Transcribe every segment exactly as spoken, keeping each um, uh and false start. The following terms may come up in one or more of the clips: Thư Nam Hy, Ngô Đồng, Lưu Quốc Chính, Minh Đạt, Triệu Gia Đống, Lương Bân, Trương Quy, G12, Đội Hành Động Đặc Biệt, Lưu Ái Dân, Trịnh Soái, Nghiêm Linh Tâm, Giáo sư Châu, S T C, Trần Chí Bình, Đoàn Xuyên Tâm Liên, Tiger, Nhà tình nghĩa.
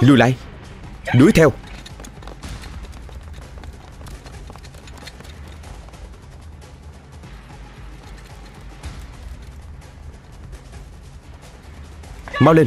Lùi lại, đuổi theo. Mau lên.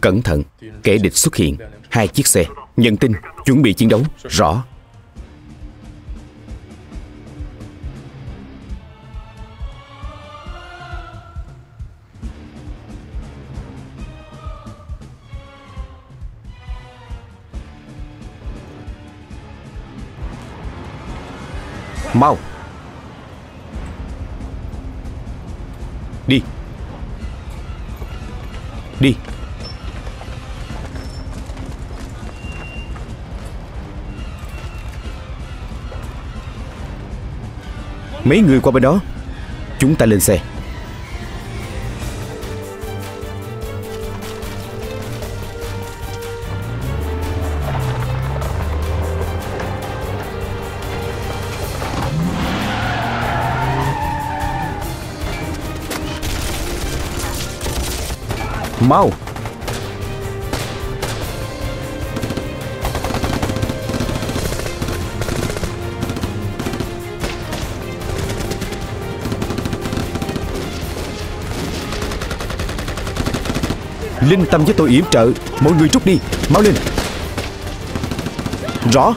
Cẩn thận, kẻ địch xuất hiện. Hai chiếc xe, nhận tin, chuẩn bị chiến đấu. Rõ. Mau. Đi. Đi. Mấy người qua bên đó. Chúng ta lên xe. Mau. Linh tâm với tôi yểm trợ. Mọi người rút đi. Mau lên. Rõ.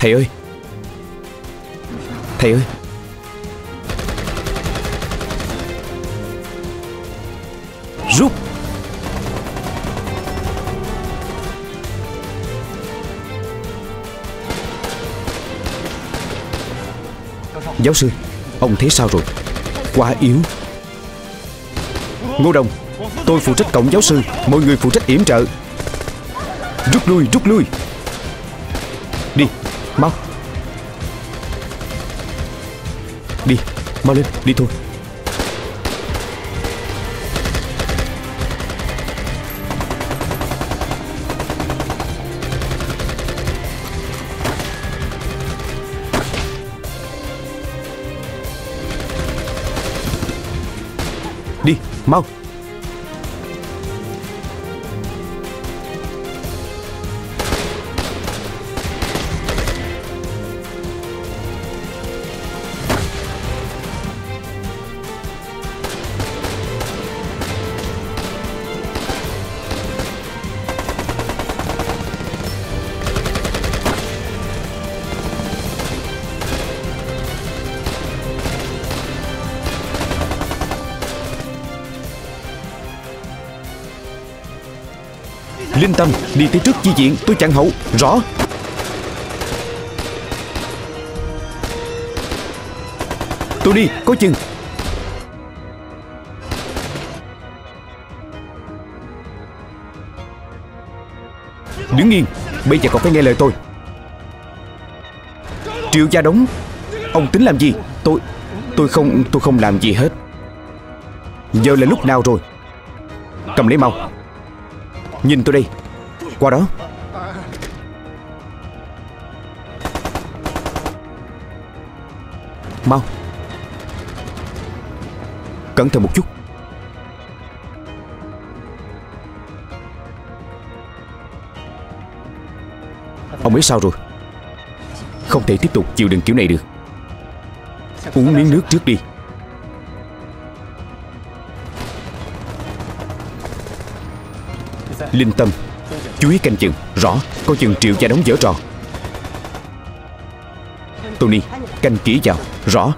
Thầy ơi. Thầy ơi. Rút. Giáo sư, ông thấy sao rồi? Quá yếu. Ngô Đồng, tôi phụ trách cổng giáo sư. Mọi người phụ trách yểm trợ. Rút lui, rút lui. Đi. Mau. Đi. Mau lên. Đi thôi. Đi. Mau. Linh tâm, đi tới trước chi viện, tôi chặn hậu. Rõ. Tôi đi, có chừng. Đứng yên, bây giờ còn phải nghe lời tôi. Triệu Gia Đống, ông tính làm gì? Tôi, tôi không, tôi không làm gì hết. Giờ là lúc nào rồi? Cầm lấy mau. Nhìn tôi đi. Qua đó. Mau. Cẩn thận một chút. Ông biết sao rồi, không thể tiếp tục chịu đựng kiểu này được. Uống miếng nước trước đi. Linh tâm, chú ý canh chừng. Rõ. Coi chừng Triệu và đóng vở tròn. Tony, canh kỹ vào. Rõ.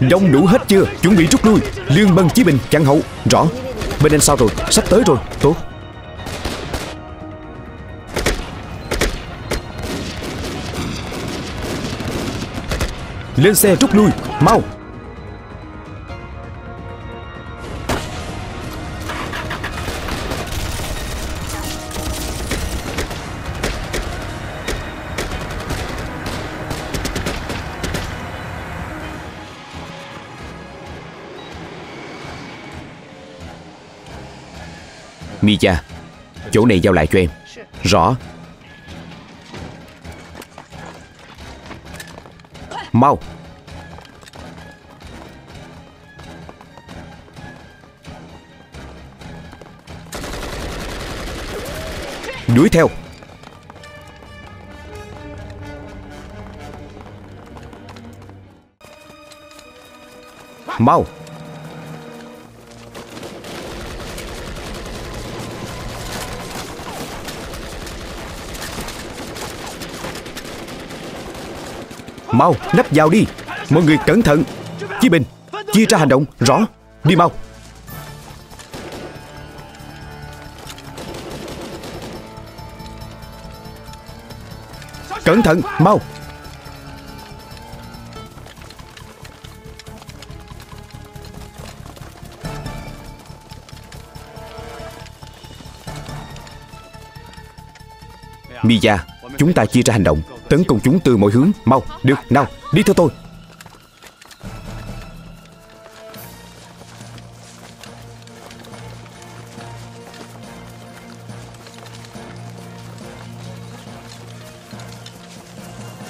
Đông đủ hết chưa? Chuẩn bị rút lui. Lương Bân, Chí Bình, chặn hậu. Rõ. Bên anh sao rồi? Sắp tới rồi. Tốt. Lên xe rút lui, mau. Mia, chỗ này giao lại cho em. Rõ. Mau. Đuổi theo. Mau. Mau, nấp vào đi. Mọi người cẩn thận. Chí Bình, chia ra hành động. Rõ. Đi mau. Cẩn thận, mau. Mia, chúng ta chia ra hành động, tấn công chúng từ mọi hướng. Mau, được, nào, đi theo tôi.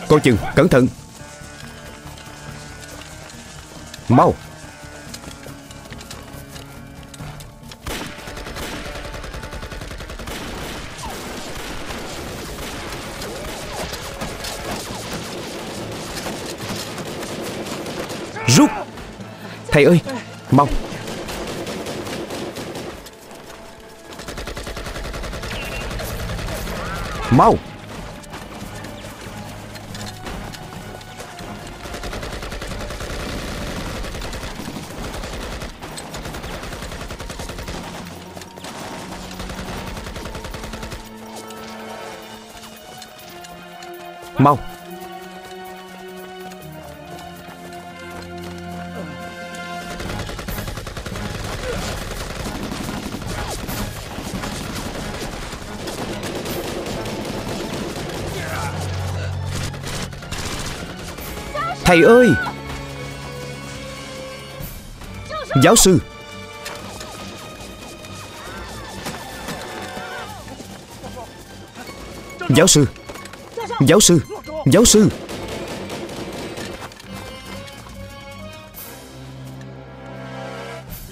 Coi chừng, cẩn thận. Mau. Rút. Thầy ơi, mau. Mau. Mau. Thầy ơi. Giáo sư. Giáo sư. Giáo sư. Giáo sư.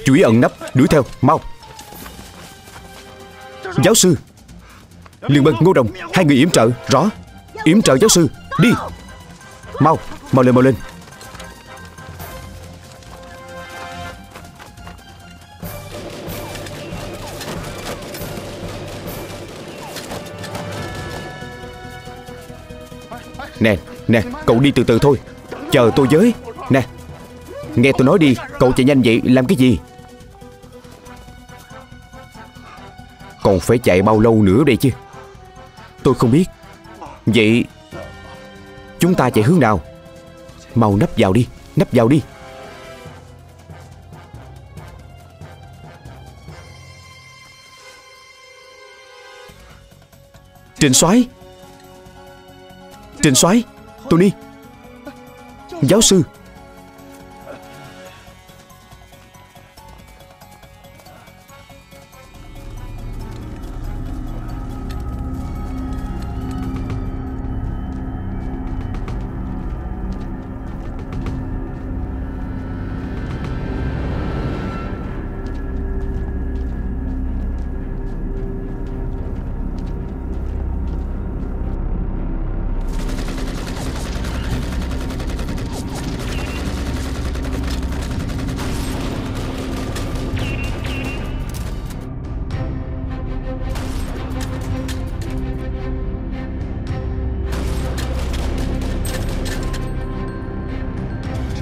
Chú ý ẩn nấp. Đuổi theo, mau. Giáo sư. Liên Bân, Ngô Đồng, hai người yểm trợ. Rõ. Yểm trợ giáo sư. Đi. Mau, mau lên, mau lên. Nè, nè, cậu đi từ từ thôi. Chờ tôi với. Nè, nghe tôi nói đi. Cậu chạy nhanh vậy làm cái gì? Còn phải chạy bao lâu nữa đây chứ? Tôi không biết. Vậy chúng ta chạy hướng nào? Mau nấp vào đi. Nấp vào đi. Trình soái. Trình soái. Tony. Giáo sư.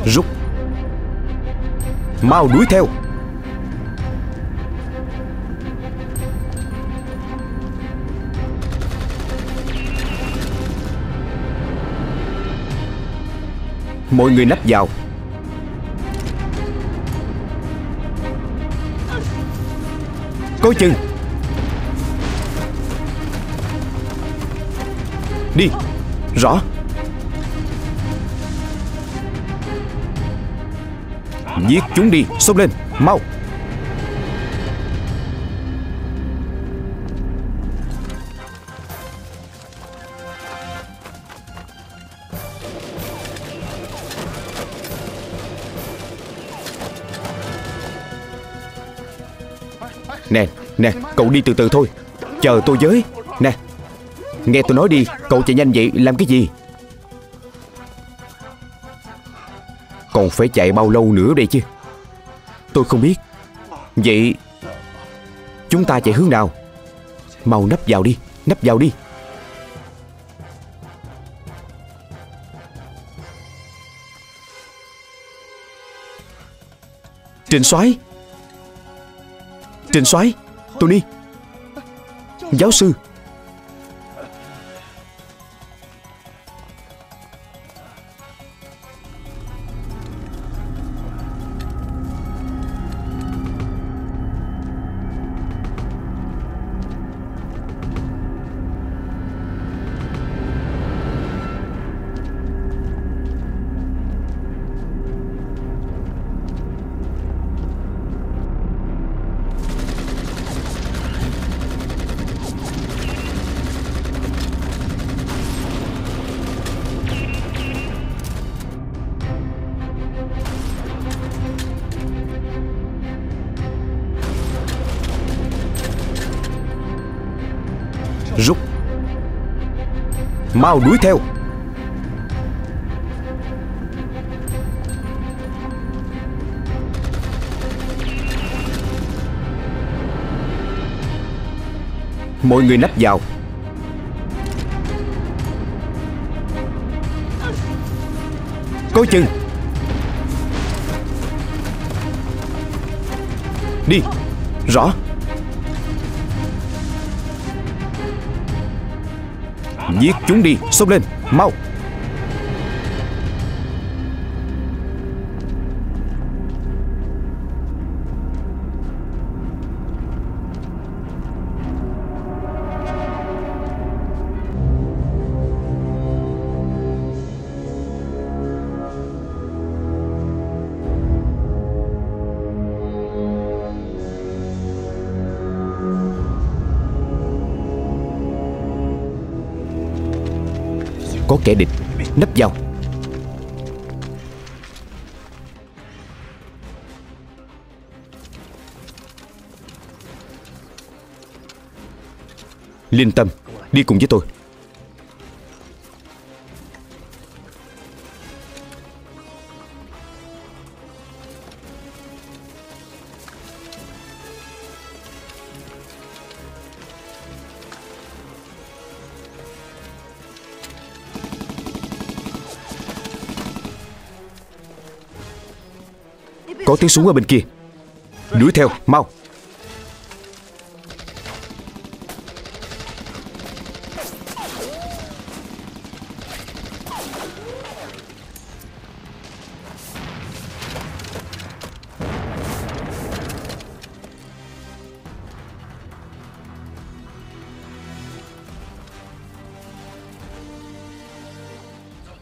Rút. Mau đuổi theo. Mọi người nấp vào. Coi chừng. Đi. Rõ. Giết chúng đi. Xông lên. Mau. Nè, nè, cậu đi từ từ thôi. Chờ tôi với. Nè, nghe tôi nói đi. Cậu chạy nhanh vậy làm cái gì? Còn phải chạy bao lâu nữa đây chứ? Tôi không biết. Vậy chúng ta chạy hướng nào? Mau nấp vào đi. Nấp vào đi. Trình soái. Trình soái, Tony, giáo sư. Mau đuổi theo. Mọi người nấp vào. Coi chừng. Đi. Rõ. Giết chúng đi, xông lên, mau. Có kẻ địch, nấp vào. Linh Tâm, đi cùng với tôi. Có tiếng súng ở bên kia. Đuổi theo, mau.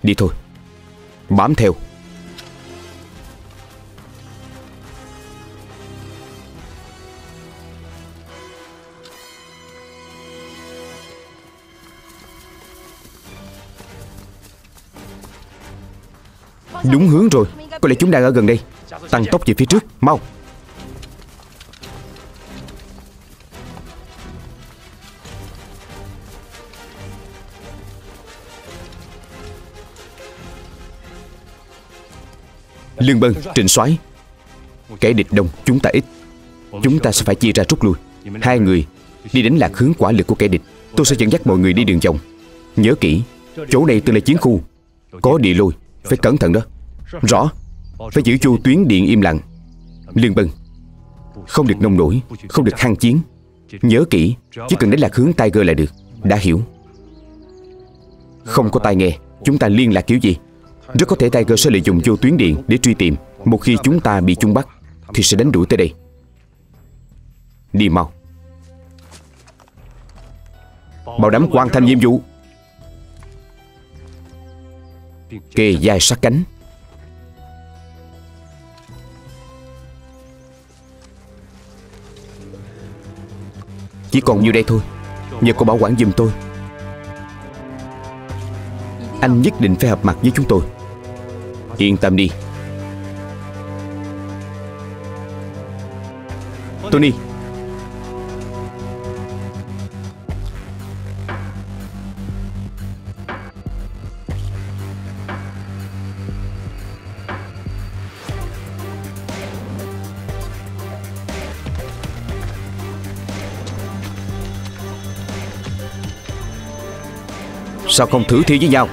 Đi thôi. Bám theo. Đúng hướng rồi. Có lẽ chúng đang ở gần đây. Tăng tốc về phía trước, mau. Lương Bân, Trịnh Soái, kẻ địch đông, chúng ta ít. Chúng ta sẽ phải chia ra rút lui. Hai người đi đánh lạc hướng quả lực của kẻ địch. Tôi sẽ dẫn dắt mọi người đi đường vòng. Nhớ kỹ, chỗ này từng là chiến khu, có địa lôi, phải cẩn thận đó. Rõ. phải giữ vô tuyến điện im lặng, lương bần, không được nông nổi, không được khăng chiến. Nhớ kỹ, chỉ cần đánh lạc hướng Tiger là được. Đã hiểu? Không có tai nghe, chúng ta liên lạc kiểu gì? Rất có thể Tiger sẽ lợi dụng vô tuyến điện để truy tìm. Một khi chúng ta bị chúng bắt thì sẽ đánh đuổi tới đây. Đi mau, bảo đảm hoàn thành nhiệm vụ. Kề vai sát cánh. Chỉ còn nhiêu đây thôi. Nhờ cô bảo quản giùm tôi. Anh nhất định phải hợp mặt với chúng tôi. Yên tâm đi Tony. Sao không thử thi với nhau?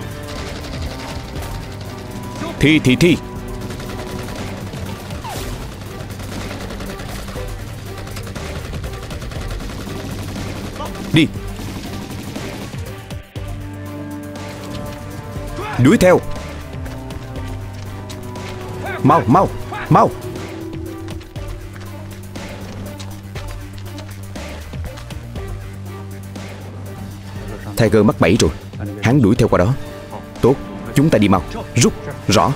Thi thì thi. Đi. Đuổi theo. Mau mau mau. Tiger mắc bẫy rồi. Hắn đuổi theo qua đó. Tốt, chúng ta đi mau. Rút. Rõ.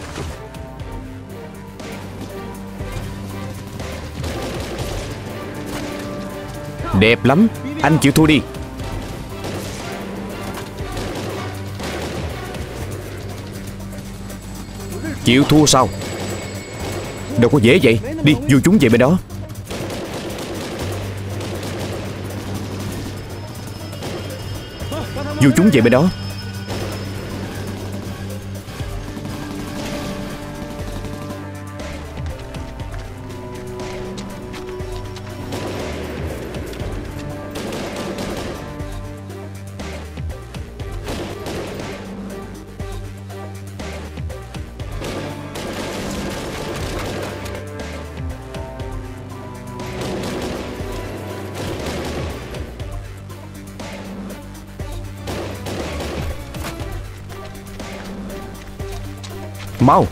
Đẹp lắm. Anh chịu thua đi. Chịu thua sao? Đâu có dễ vậy. Đi, dù chúng về bên đó. Dù chúng về bên đó. Mau,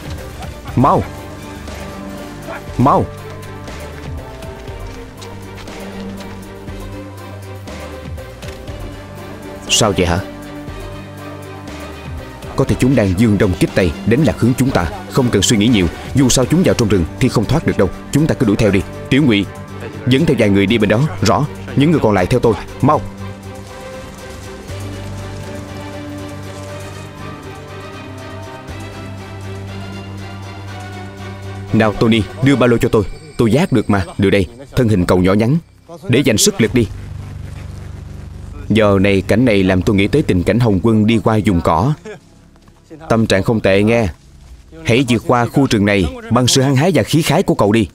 mau, mau. Sao vậy hả? Có thể chúng đang dương đông kích tây đến lạc hướng chúng ta. Không cần suy nghĩ nhiều. Dù sao chúng vào trong rừng thì không thoát được đâu. Chúng ta cứ đuổi theo đi. Tiểu Ngụy dẫn theo vài người đi bên đó. Rõ. Những người còn lại theo tôi. Mau. Nào Tony, đưa ba lô cho tôi. Tôi giác được mà. Đưa đây. Thân hình cậu nhỏ nhắn. Để dành sức lực đi. Giờ này cảnh này làm tôi nghĩ tới tình cảnh Hồng Quân đi qua vùng cỏ. Tâm trạng không tệ nghe. Hãy vượt qua khu rừng này bằng sự hăng hái và khí khái của cậu đi.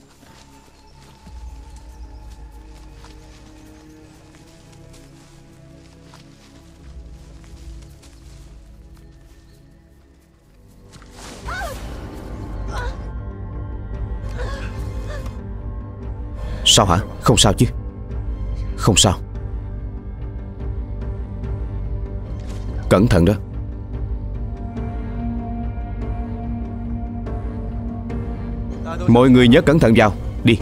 Sao hả? Không sao chứ. Không sao. Cẩn thận đó. Mọi người nhớ cẩn thận vào. Đi.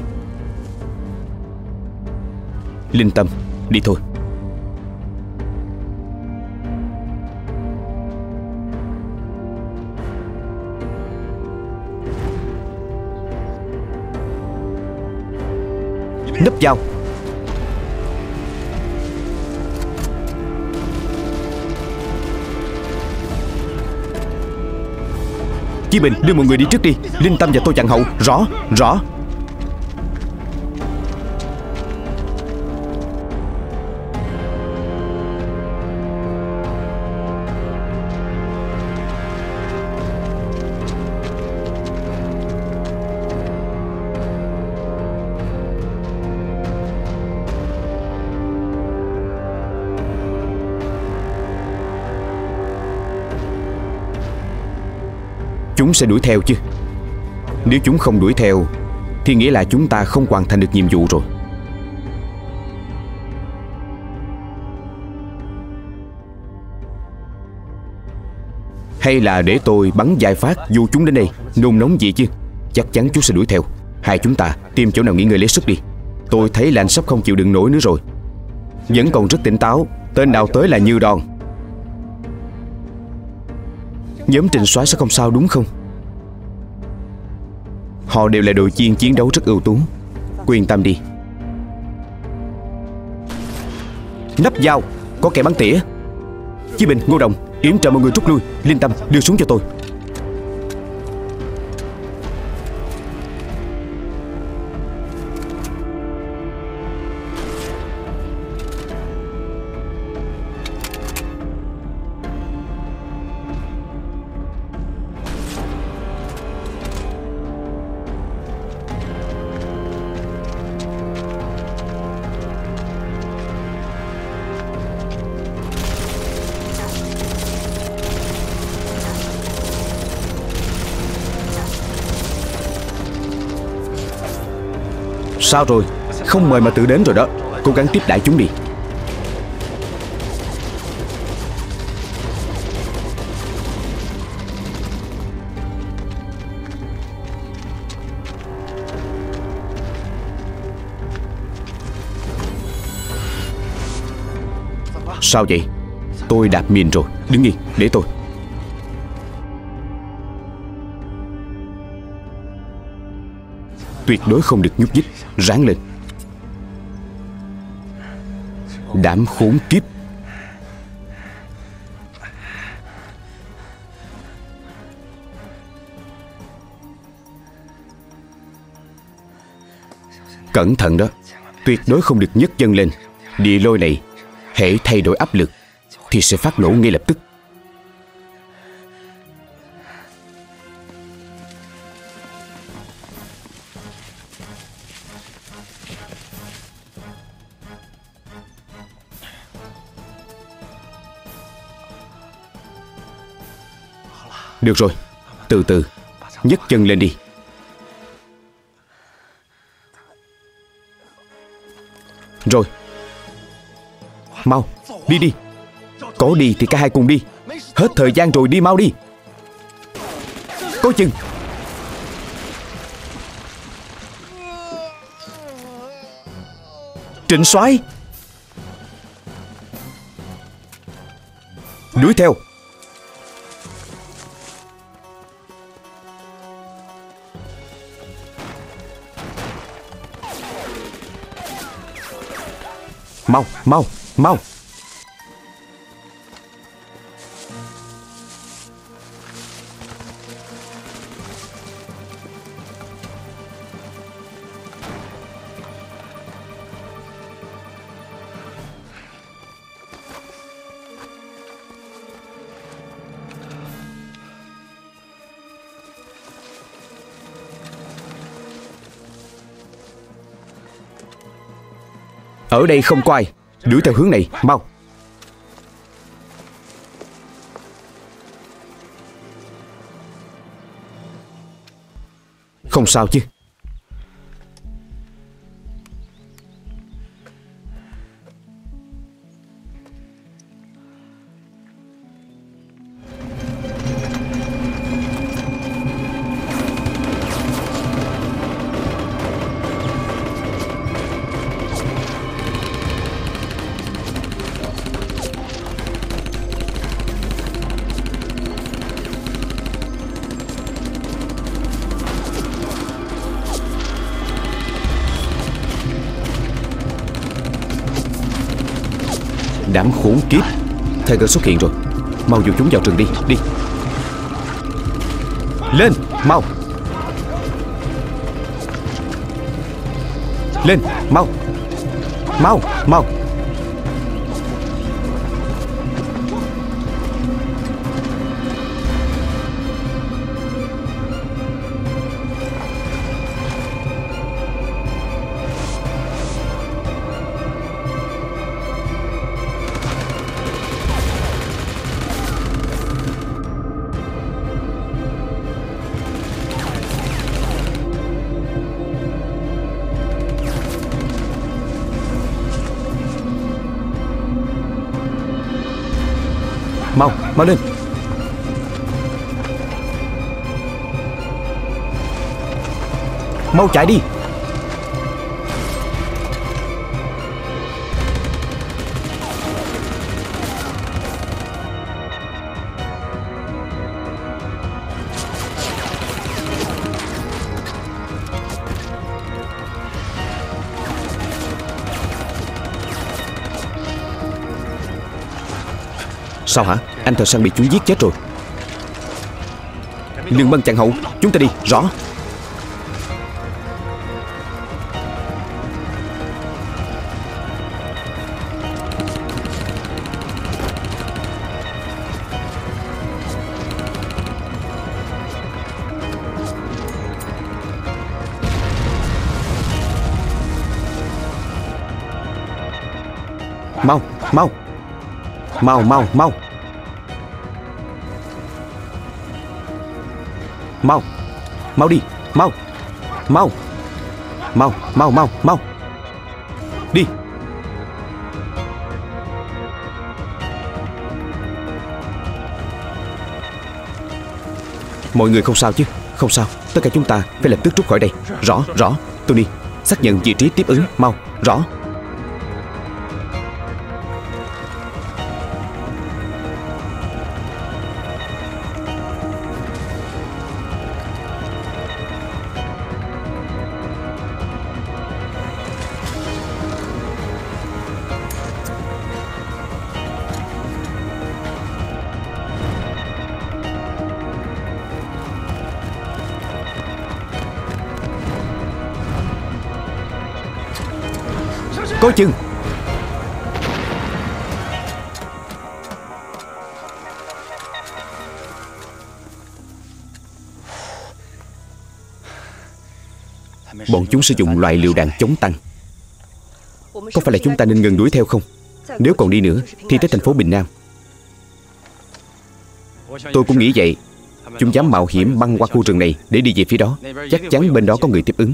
Linh tâm. Đi thôi. Nấp vào. Chí Bình đưa mọi người đi trước đi. Linh Tâm và tôi chặn hậu. Rõ. Rõ. Chúng sẽ đuổi theo chứ. Nếu chúng không đuổi theo thì nghĩa là chúng ta không hoàn thành được nhiệm vụ rồi. Hay là để tôi bắn vài phát dù chúng đến đây. Nôn nóng gì chứ, chắc chắn chúng sẽ đuổi theo. Hai chúng ta tìm chỗ nào nghỉ ngơi lấy sức đi. Tôi thấy là anh sắp không chịu đựng nổi nữa rồi. Vẫn còn rất tỉnh táo. Tên nào tới là như đòn. Nhóm trinh soái sẽ không sao đúng không? Họ đều là đội viên chiến đấu rất ưu tú. Yên tâm đi. Nắp dao. Có kẻ bắn tỉa. Chí Bình, Ngô Đồng, Yểm trợ mọi người rút lui. Linh Tâm đưa súng cho tôi. Sao rồi? Không mời mà tự đến rồi đó. Cố gắng tiếp đãi chúng đi. Sao vậy? Tôi đạp mìn rồi. Đứng yên, để tôi. Tuyệt đối không được nhúc nhích. Ráng lên. Đám khốn kiếp. Cẩn thận đó. Tuyệt đối không được nhấc chân lên. Địa lôi này hễ thay đổi áp lực thì sẽ phát nổ ngay lập tức. Được rồi, từ từ, nhấc chân lên đi. Rồi, mau, đi đi. Có đi thì cả hai cùng đi. Hết thời gian rồi, đi mau đi. Có chừng. Trịnh soái, đuổi theo. Mau, mau, mau. Ở đây không có ai. Đuổi theo hướng này, mau. Không sao chứ. Đám khốn kiếp. Tiger xuất hiện rồi. Mau dụ chúng vào rừng đi. Đi. Lên. Mau. Lên. Mau. Mau. Mau. Mau, mau lên. Mau chạy đi. Sao hả? Anh Thợ Săn bị chúng giết chết rồi. Lương Bân chặn hậu, chúng ta đi. Rõ. Mau, mau. Mau, mau, mau. Mau, mau đi, mau, mau, mau, mau, mau, mau, đi. Mọi người không sao chứ? Không sao, tất cả chúng ta phải lập tức rút khỏi đây. Rõ, rõ, tôi đi. Xác nhận vị trí tiếp ứng, mau, rõ. Có chừng. Bọn chúng sử dụng loại lựu đạn chống tăng. Có phải là chúng ta nên ngừng đuổi theo không? Nếu còn đi nữa thì tới thành phố Bình Nam. Tôi cũng nghĩ vậy. Chúng dám mạo hiểm băng qua khu rừng này để đi về phía đó, chắc chắn bên đó có người tiếp ứng.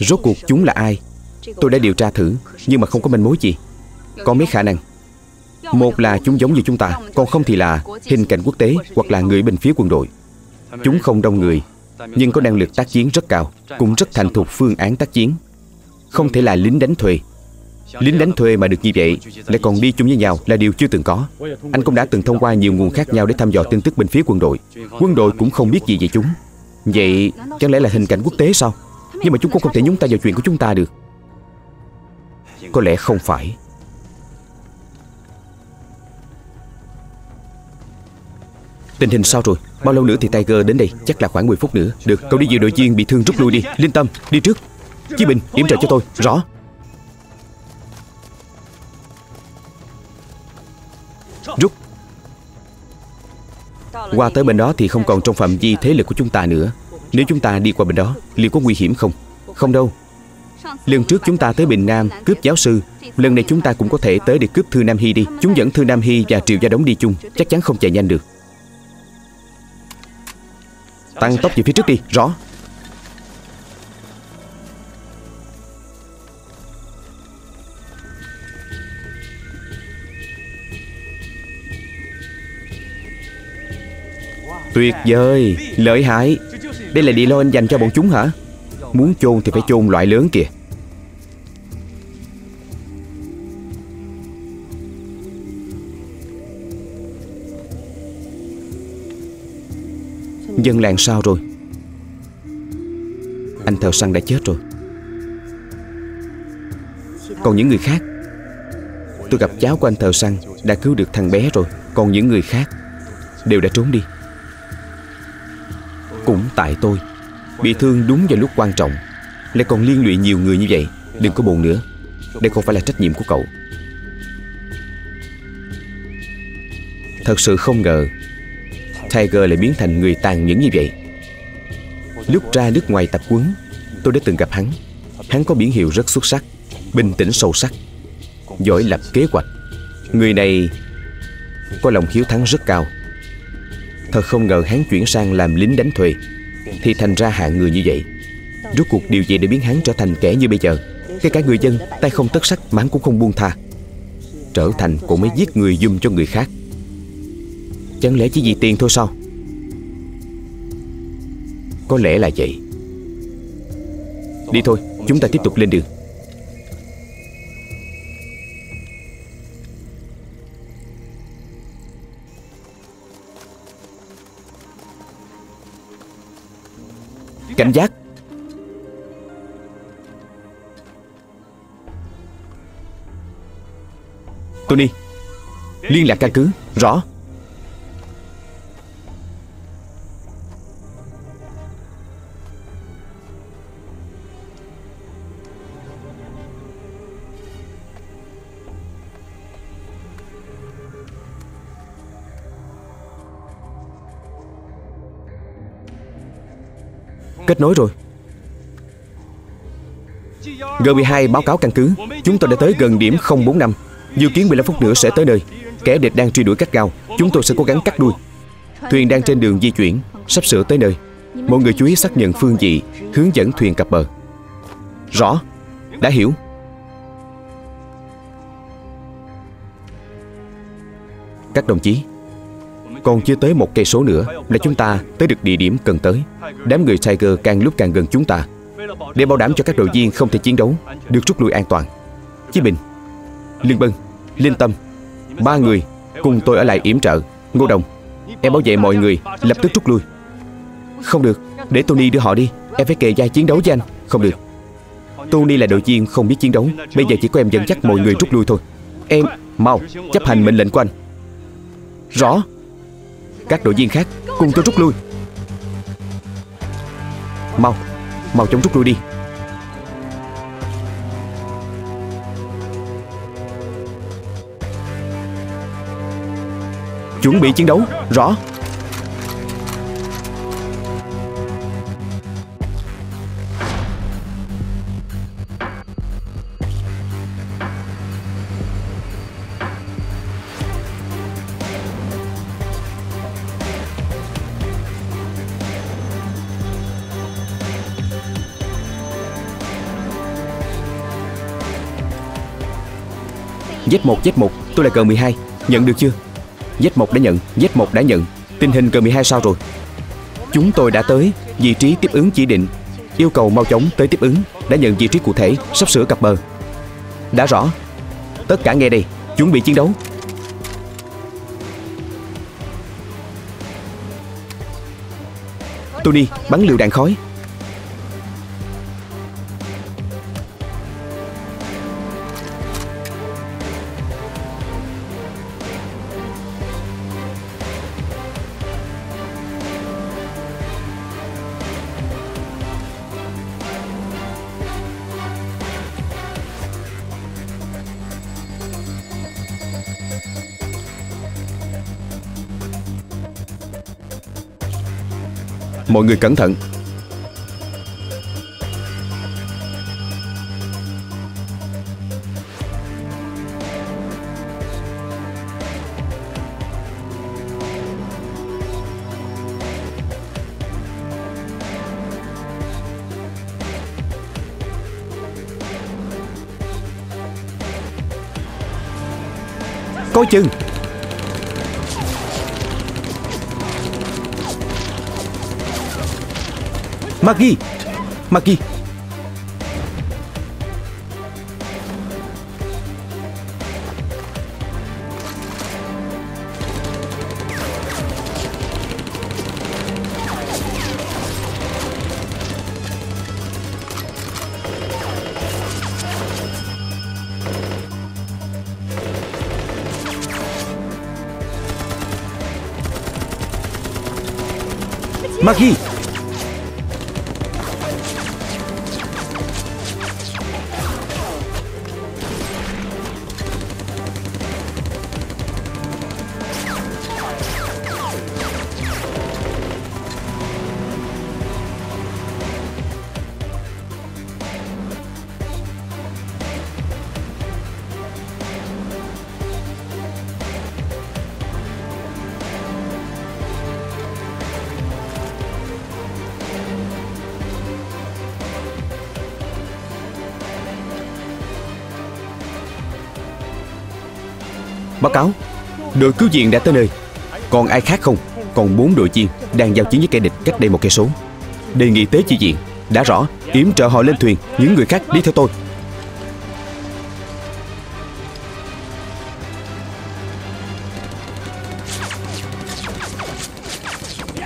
Rốt cuộc chúng là ai? Tôi đã điều tra thử, nhưng mà không có manh mối gì. Có mấy khả năng. Một là chúng giống như chúng ta, còn không thì là hình cảnh quốc tế hoặc là người bên phía quân đội. Chúng không đông người, nhưng có năng lực tác chiến rất cao, cũng rất thành thục phương án tác chiến. Không thể là lính đánh thuê. Lính đánh thuê mà được như vậy, lại còn đi chung với nhau là điều chưa từng có. Anh cũng đã từng thông qua nhiều nguồn khác nhau để thăm dò tin tức bên phía quân đội. Quân đội cũng không biết gì về chúng. Vậy chẳng lẽ là hình cảnh quốc tế sao? Nhưng mà chúng cũng không thể nhúng tay vào chuyện của chúng ta được. Có lẽ không phải. Tình hình sao rồi? Bao lâu nữa thì Tiger đến đây? Chắc là khoảng mười phút nữa. Được, cậu đi dự đội viên bị thương rút lui đi. Linh Tâm, đi trước. Chí Bình, yểm trợ cho tôi. Rõ. Rút. Qua tới bên đó thì không còn trong phạm vi thế lực của chúng ta nữa. Nếu chúng ta đi qua bên đó, liệu có nguy hiểm không? Không đâu. Lần trước chúng ta tới Bình Nam cướp giáo sư, lần này chúng ta cũng có thể tới để cướp Thư Nam Hy đi. Chúng dẫn Thư Nam Hy và Triệu Gia Đống đi chung, chắc chắn không chạy nhanh được. Tăng tốc về phía trước đi, rõ. Tuyệt vời, lợi hại. Đây là địa lôi anh dành cho bọn chúng hả? Muốn chôn thì phải chôn loại lớn kìa. Dân làng sao rồi? Anh Thợ Săn đã chết rồi. Còn những người khác? Tôi gặp cháu của anh Thợ Săn đã cứu được thằng bé rồi. Còn những người khác đều đã trốn đi. Cũng tại tôi. Bị thương đúng vào lúc quan trọng, lại còn liên lụy nhiều người như vậy. Đừng có buồn nữa. Đây không phải là trách nhiệm của cậu. Thật sự không ngờ Tiger lại biến thành người tàn nhẫn như vậy. Lúc ra nước ngoài tập huấn, tôi đã từng gặp hắn. Hắn có biển hiệu rất xuất sắc, bình tĩnh sâu sắc, giỏi lập kế hoạch. Người này có lòng hiếu thắng rất cao. Thật không ngờ hắn chuyển sang làm lính đánh thuê thì thành ra hạng người như vậy. Rốt cuộc điều gì để biến hắn trở thành kẻ như bây giờ? Kể cả người dân tay không tất sắt, mà hắn cũng không buông tha, trở thành cậu mới giết người giùm cho người khác. Chẳng lẽ chỉ vì tiền thôi sao? Có lẽ là vậy. Đi thôi, chúng ta tiếp tục lên đường. Cảnh giác. Tony, liên lạc căn cứ. Rõ. Kết nối rồi. G mười hai báo cáo căn cứ. Chúng tôi đã tới gần điểm không bốn năm. Dự kiến mười lăm phút nữa sẽ tới nơi. Kẻ địch đang truy đuổi cắt gao. Chúng tôi sẽ cố gắng cắt đuôi. Thuyền đang trên đường di chuyển, sắp sửa tới nơi. Mọi người chú ý xác nhận phương vị, hướng dẫn thuyền cập bờ. Rõ. Đã hiểu. Các đồng chí, còn chưa tới một cây số nữa là chúng ta tới được địa điểm cần tới. Đám người Tiger càng lúc càng gần chúng ta. Để bảo đảm cho các đội viên không thể chiến đấu được rút lui an toàn, Chí Bình, Liên Bân, Linh Tâm, ba người cùng tôi ở lại yểm trợ. Ngô Đồng, em bảo vệ mọi người lập tức rút lui. Không được, để Tony đưa họ đi. Em phải kề vai chiến đấu với anh. Không được, Tony là đội viên không biết chiến đấu. Bây giờ chỉ có em dẫn dắt mọi người rút lui thôi. Em, mau, chấp hành mệnh lệnh của anh. Rõ. Các đội viên khác cùng tôi rút lui. Mau, mau chóng rút lui đi. Chuẩn bị chiến đấu. Rõ. Z một Z một, tôi là G mười hai, nhận được chưa? Z một đã nhận, Z một đã nhận. Tình hình G mười hai sao rồi? Chúng tôi đã tới vị trí tiếp ứng chỉ định. Yêu cầu mau chóng tới tiếp ứng. Đã nhận vị trí cụ thể, sắp sửa cập bờ. Đã rõ. Tất cả nghe đây, chuẩn bị chiến đấu. Tony, bắn lựu đạn khói. Mọi người cẩn thận. Coi chừng. Maggie, Maggie. Maggie. Báo cáo, đội cứu viện đã tới nơi. Còn ai khác không? Còn bốn đội viên đang giao chiến với kẻ địch cách đây một cây số. Đề nghị tế chi viện. Đã rõ, Yểm trợ họ lên thuyền. Những người khác đi theo tôi.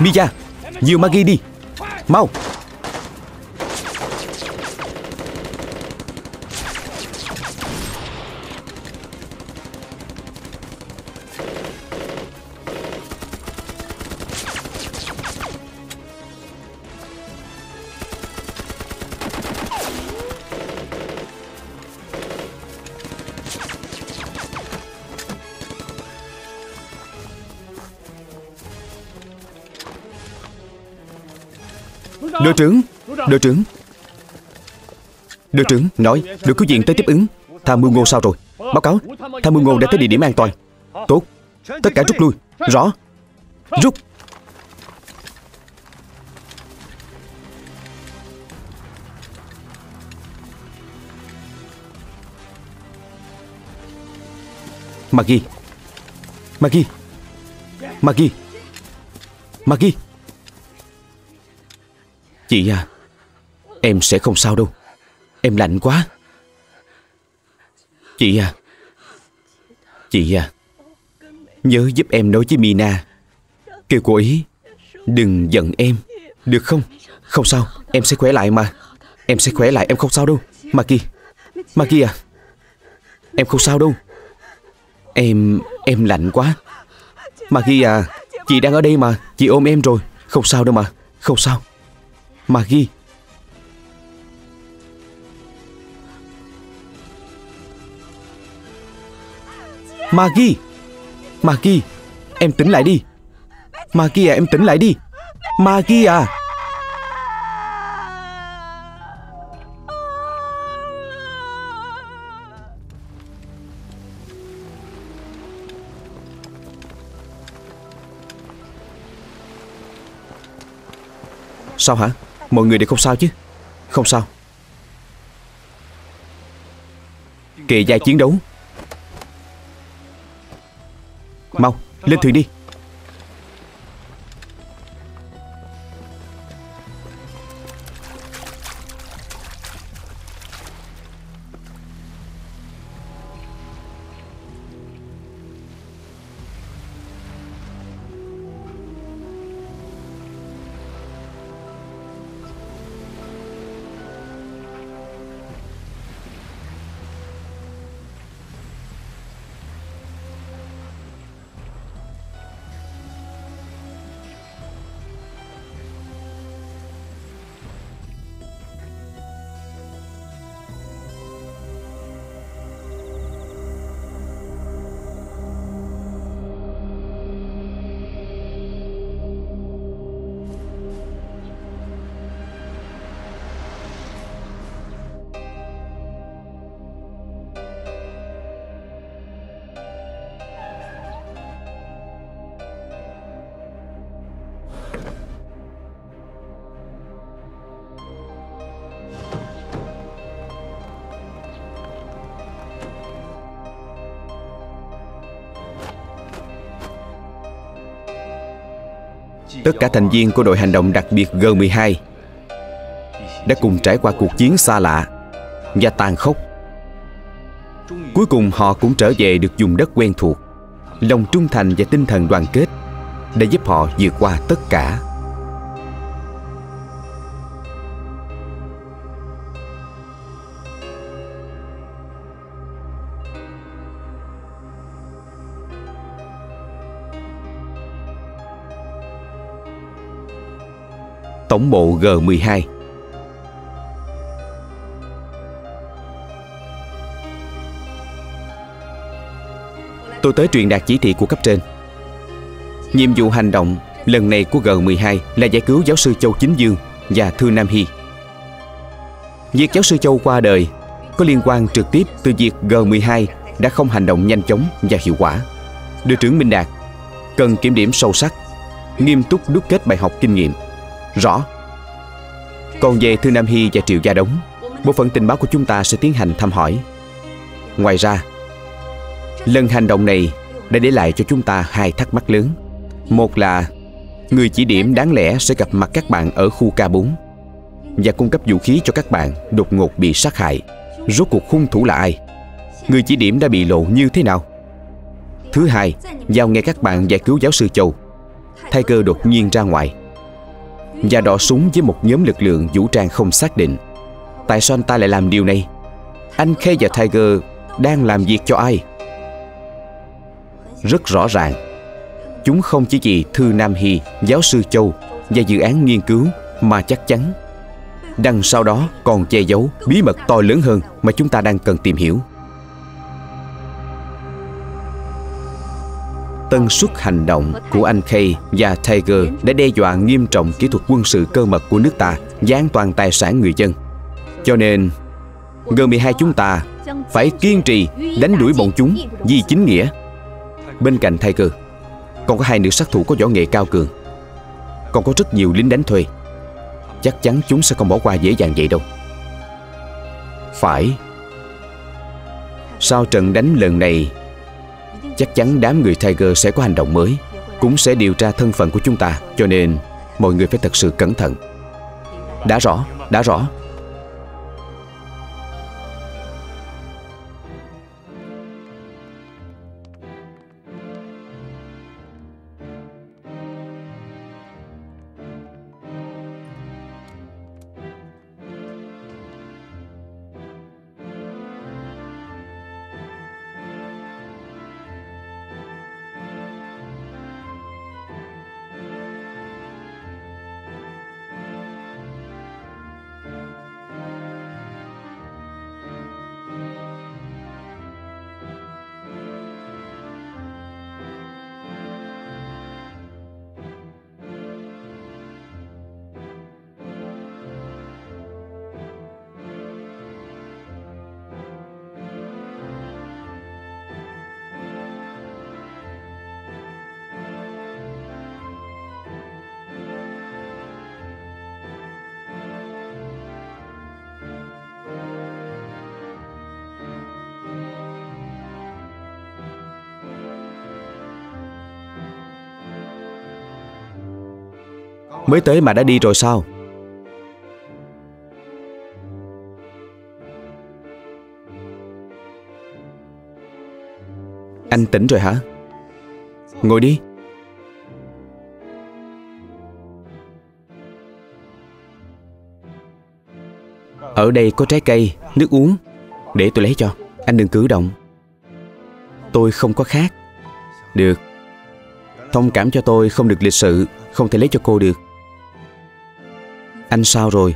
Mia, nhiều Magi đi. Mau. Đội trưởng, đội trưởng, đội trưởng nói đội cứu viện tới tiếp ứng. Tham mưu Ngô sao rồi? Báo cáo, tham mưu Ngô đã tới địa điểm an toàn. Tốt, tất cả rút lui. Rõ, rút. Magi, Magi, Magi, Magi. Chị à, em sẽ không sao đâu. Em lạnh quá. Chị à, chị à, nhớ giúp em nói với Mina, kêu cô ấy đừng giận em, được không? Không sao, em sẽ khỏe lại mà. Em sẽ khỏe lại, em không sao đâu. Maki, Maki à, em không sao đâu. Em, em lạnh quá. Maki à, chị đang ở đây mà. Chị ôm em rồi, không sao đâu mà. Không sao Magi. Magi, Magi, em tỉnh lại đi. Magi à, em tỉnh lại đi. Magi à. Sao hả? Mọi người đều không sao chứ? Không sao. Kề vai chiến đấu. Mau, lên thuyền đi. Tất cả thành viên của đội hành động đặc biệt G mười hai đã cùng trải qua cuộc chiến xa lạ và tàn khốc. Cuối cùng họ cũng trở về được vùng đất quen thuộc. Lòng trung thành và tinh thần đoàn kết đã giúp họ vượt qua tất cả. Tổng bộ G mười hai. Tôi tới truyền đạt chỉ thị của cấp trên. Nhiệm vụ hành động lần này của G mười hai là giải cứu giáo sư Châu Chính Dương và Thư Nam Hy. Việc giáo sư Châu qua đời có liên quan trực tiếp từ việc G mười hai đã không hành động nhanh chóng và hiệu quả. Đội trưởng Minh Đạt cần kiểm điểm sâu sắc, nghiêm túc đúc kết bài học kinh nghiệm. Rõ. Còn về Thư Nam Hy và Triệu Gia Đống, bộ phận tình báo của chúng ta sẽ tiến hành thăm hỏi. Ngoài ra, lần hành động này đã để lại cho chúng ta hai thắc mắc lớn. Một là người chỉ điểm đáng lẽ sẽ gặp mặt các bạn ở khu K bốn và cung cấp vũ khí cho các bạn đột ngột bị sát hại. Rốt cuộc hung thủ là ai? Người chỉ điểm đã bị lộ như thế nào? Thứ hai, vào ngày các bạn giải cứu giáo sư Châu, Tiger đột nhiên ra ngoài và đọ súng với một nhóm lực lượng vũ trang không xác định. Tại sao anh ta lại làm điều này? Anh Khê và Tiger đang làm việc cho ai? Rất rõ ràng, chúng không chỉ vì Thư Nam Hy, giáo sư Châu và dự án nghiên cứu mà chắc chắn đằng sau đó còn che giấu bí mật to lớn hơn mà chúng ta đang cần tìm hiểu. Tần suất hành động của anh Kay và Tiger đã đe dọa nghiêm trọng kỹ thuật quân sự cơ mật của nước ta và an toàn tài sản người dân. Cho nên, G mười hai chúng ta phải kiên trì đánh đuổi bọn chúng vì chính nghĩa. Bên cạnh Tiger, còn có hai nữ sát thủ có võ nghệ cao cường. Còn có rất nhiều lính đánh thuê. Chắc chắn chúng sẽ không bỏ qua dễ dàng vậy đâu. Phải. Sau trận đánh lần này, chắc chắn đám người Tiger sẽ có hành động mới, cũng sẽ điều tra thân phận của chúng ta. Cho nên mọi người phải thật sự cẩn thận. Đã rõ, đã rõ. Mới tới mà đã đi rồi sao? Anh tỉnh rồi hả? Ngồi đi. Ở đây có trái cây, nước uống. Để tôi lấy cho. Anh đừng cử động. Tôi không có khát. Được. Thông cảm cho tôi không được lịch sự. Không thể lấy cho cô được. Anh sao rồi?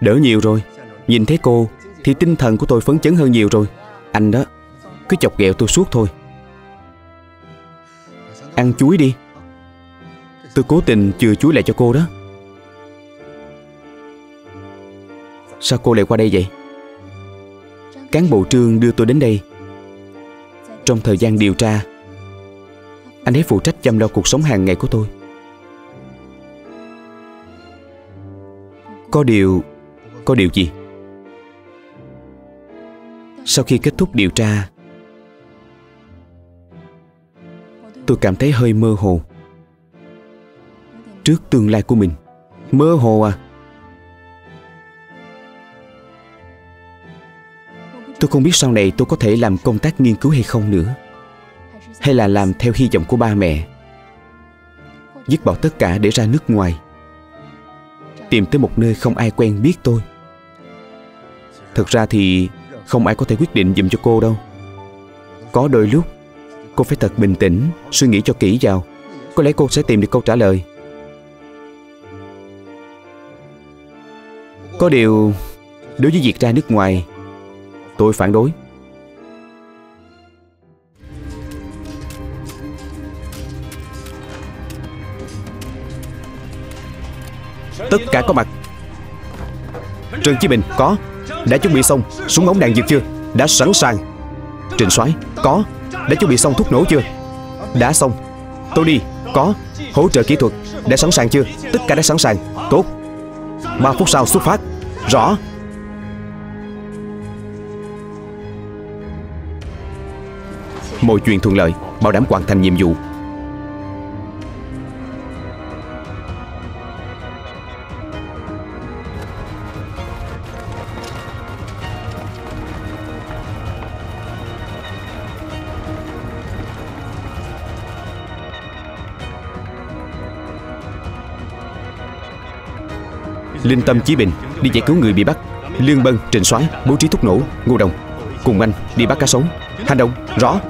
Đỡ nhiều rồi. Nhìn thấy cô thì tinh thần của tôi phấn chấn hơn nhiều rồi. Anh đó cứ chọc ghẹo tôi suốt thôi. Ăn chuối đi. Tôi cố tình chừa chuối lại cho cô đó. Sao cô lại qua đây vậy? Cán bộ Trương đưa tôi đến đây. Trong thời gian điều tra, anh ấy phụ trách chăm lo cuộc sống hàng ngày của tôi. Có điều... Có điều gì? Sau khi kết thúc điều tra, tôi cảm thấy hơi mơ hồ trước tương lai của mình. Mơ hồ à? Tôi không biết sau này tôi có thể làm công tác nghiên cứu hay không nữa, hay là làm theo hy vọng của ba mẹ, dứt bỏ tất cả để ra nước ngoài, tìm tới một nơi không ai quen biết tôi. Thật ra thì không ai có thể quyết định giùm cho cô đâu. Có đôi lúc cô phải thật bình tĩnh, suy nghĩ cho kỹ vào. Có lẽ cô sẽ tìm được câu trả lời. Có điều, đối với việc ra nước ngoài, tôi phản đối. Tất cả có mặt. Trần Chí Bình có. Đã chuẩn bị xong súng ống đạn dược chưa? Đã sẵn sàng. Trình Soái có. Đã chuẩn bị xong thuốc nổ chưa? Đã xong. Tôi đi có. Hỗ trợ kỹ thuật đã sẵn sàng chưa? Tất cả đã sẵn sàng. Tốt. Ba phút sau xuất phát. Rõ. Mọi chuyện thuận lợi, bảo đảm hoàn thành nhiệm vụ. Linh Tâm, Chí Bình đi giải cứu người bị bắt. Lương Bân, Trịnh Soái bố trí thuốc nổ. Ngô Đồng cùng anh đi bắt cá sống. Hành động. Rõ.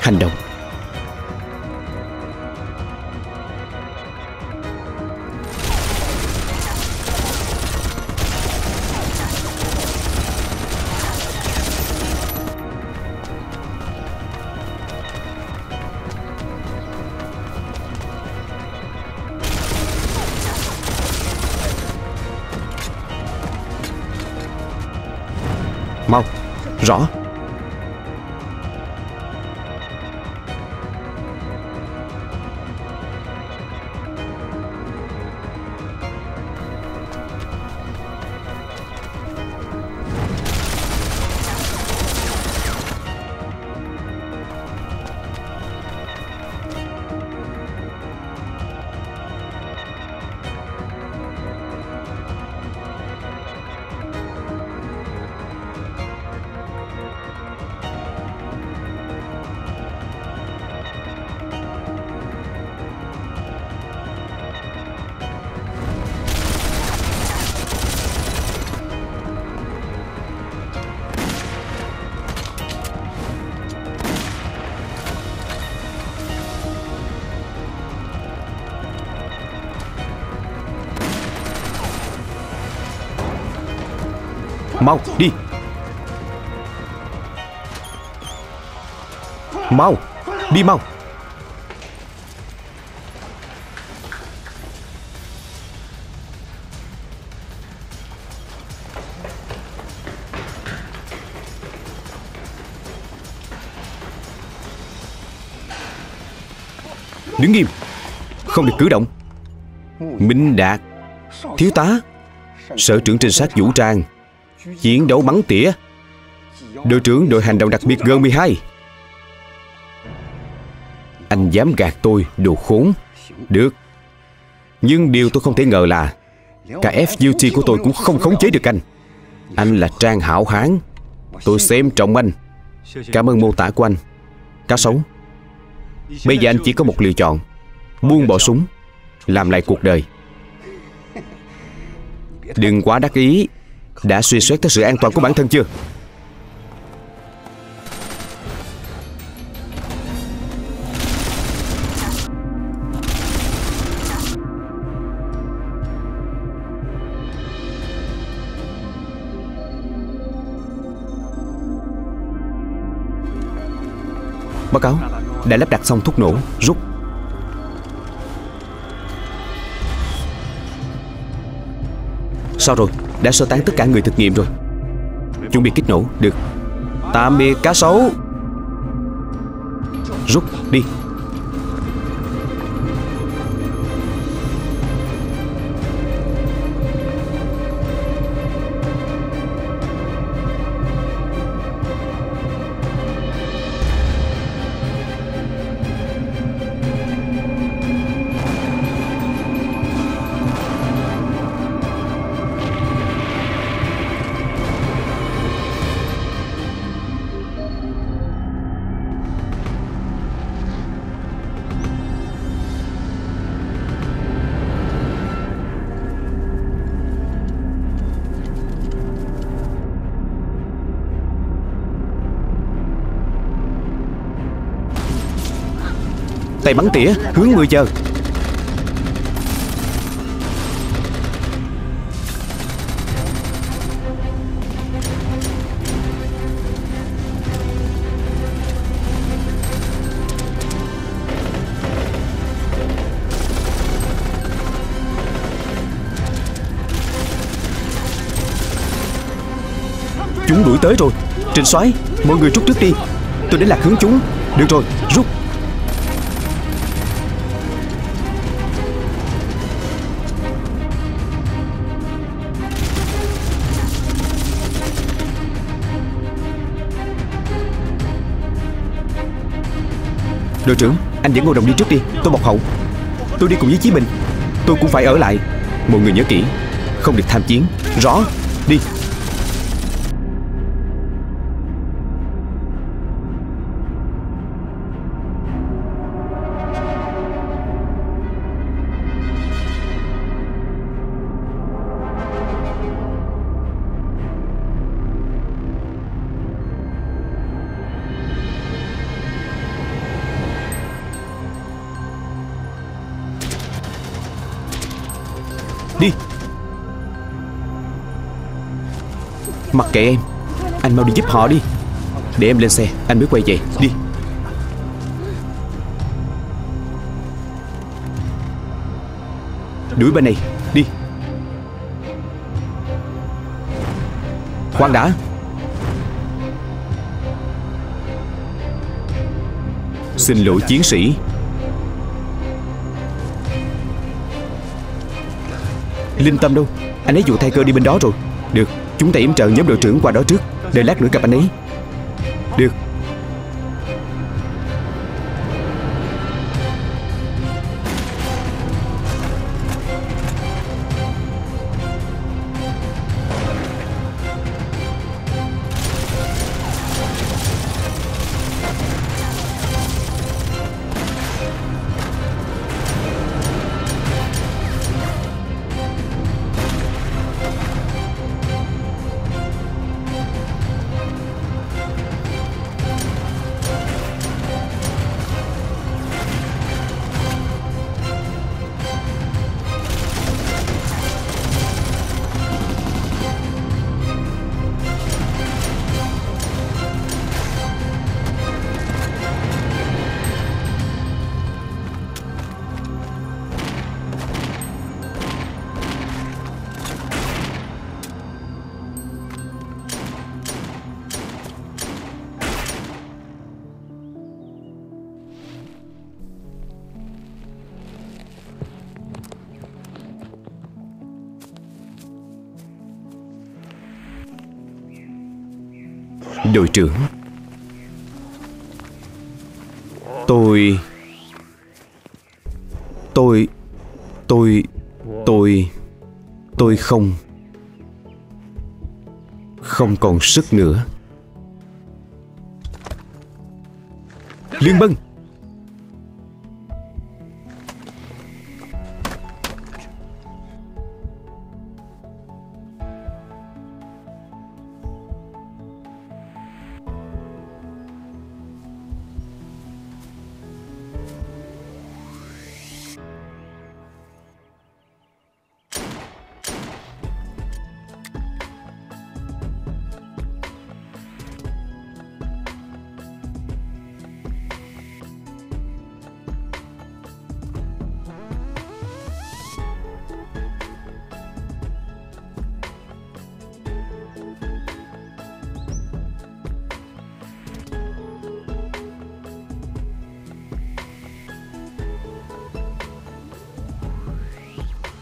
Hành động. Mau. Rõ. Mau đi. Mau đi mau. Đứng im, không được cử động. Minh Đạt, thiếu tá, sở trưởng trinh sát vũ trang, chiến đấu bắn tỉa, đội trưởng đội hành động đặc biệt G mười hai. Anh dám gạt tôi, đồ khốn. Được. Nhưng điều tôi không thể ngờ là cả ép u tê của tôi cũng không khống chế được anh. Anh là Trang hảo hán, tôi xem trọng anh. Cảm ơn mô tả của anh. Cá sống. Bây giờ anh chỉ có một lựa chọn: buông bỏ súng, làm lại cuộc đời. Đừng quá đắc ý. Đã suy xét tới sự an toàn của bản thân chưa? Báo cáo, đã lắp đặt xong thuốc nổ, rút. Sao rồi? Đã sơ tán tất cả người thực nghiệm rồi. Chuẩn bị kích nổ. Được. Tạm biệt cá sấu. Rút đi. tay bắn tỉa hướng mười giờ. Chúng đuổi tới rồi. Trịnh soái, mọi người rút trước đi, tôi để lạc hướng chúng. Được rồi, rút. Đội trưởng, anh dẫn Ngô Đồng đi trước đi, tôi bọc hậu. Tôi đi cùng với Chí Bình, tôi cũng phải ở lại. Mọi người nhớ kỹ, không được tham chiến. Rõ, đi. Đi. Mặc kệ em, anh mau đi giúp họ đi. Để em lên xe, anh mới quay về. Đi. Đuổi bên này, đi. Khoan đã. Xin lỗi chiến sĩ. Linh Tâm đâu? Anh ấy dụ Tiger đi bên đó rồi. Được, chúng ta yểm trợ nhóm đội trưởng qua đó trước, đợi lát nữa gặp anh ấy. Được. Đội trưởng, Tôi Tôi Tôi Tôi Tôi không Không còn sức nữa. Liên Bân,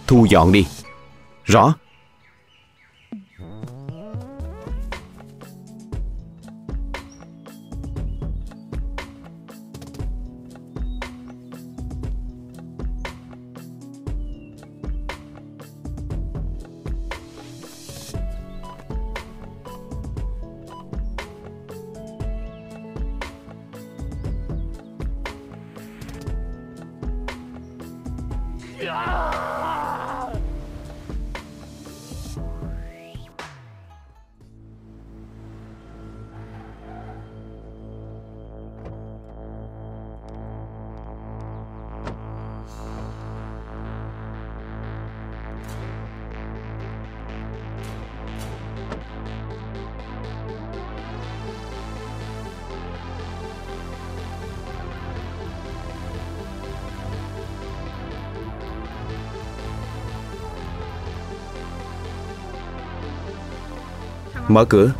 thu dọn đi. Rõ. Mở cửa.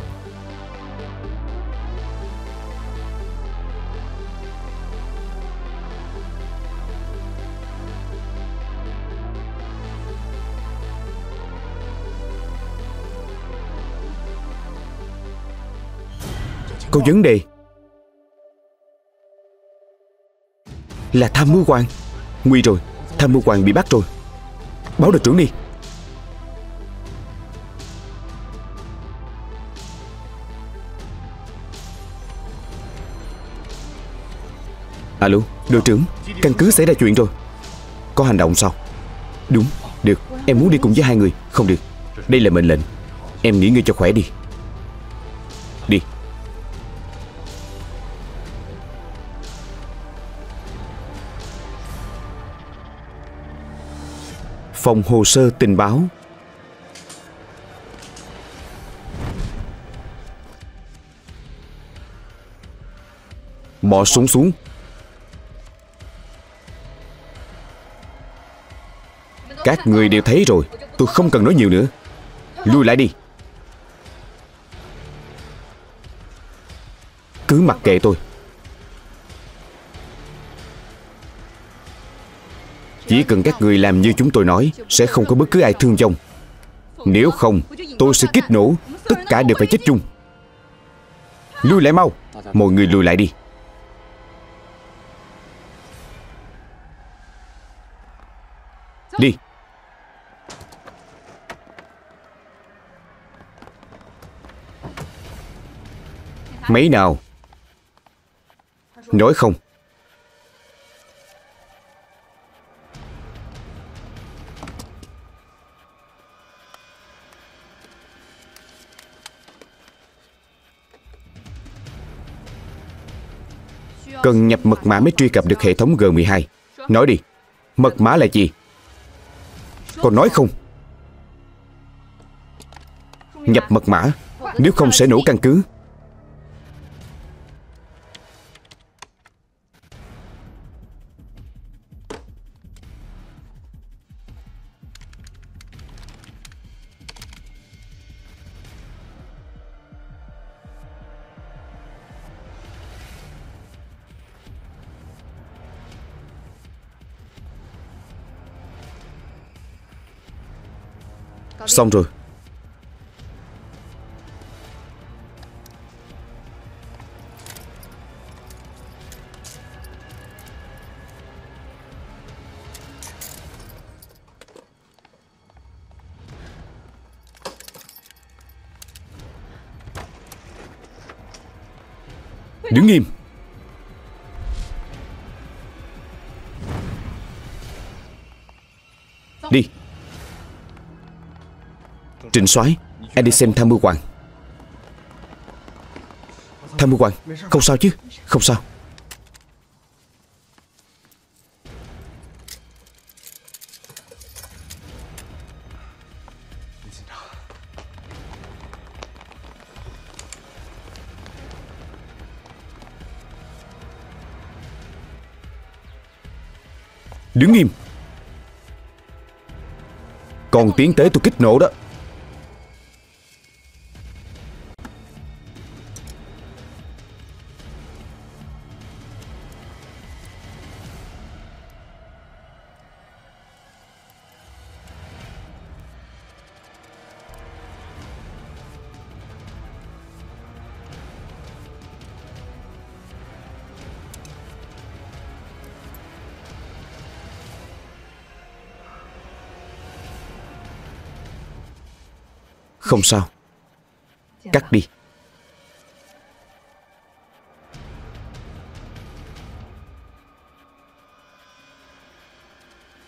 Có vấn đề. Là tham mưu quan. Nguy rồi, tham mưu quan bị bắt rồi. Báo đội trưởng đi. Alo, đội trưởng, căn cứ xảy ra chuyện rồi. Có hành động sao? Đúng, được, em muốn đi cùng với hai người. Không được, đây là mệnh lệnh. Em nghỉ ngơi cho khỏe đi. Đi. Phòng hồ sơ tình báo. Bỏ súng xuống. Các người đều thấy rồi, tôi không cần nói nhiều nữa. Lui lại đi. Cứ mặc kệ tôi. Chỉ cần các người làm như chúng tôi nói, sẽ không có bất cứ ai thương vong. Nếu không, tôi sẽ kích nổ. Tất cả đều phải chết chung. Lui lại mau. Mọi người lùi lại đi. Đi. Mấy nào? Nói không? Cần nhập mật mã mới truy cập được hệ thống G mười hai. Nói đi, mật mã là gì? Còn nói không? Nhập mật mã, nếu không sẽ nổ căn cứ. Xong rồi. Đứng im. Đi. Trịnh soái, anh đi xem tham mưu quan. Tham mưu quan, không sao chứ? Không sao. Đứng im. Còn tiến tới tôi kích nổ đó. Không sao. Cắt đi.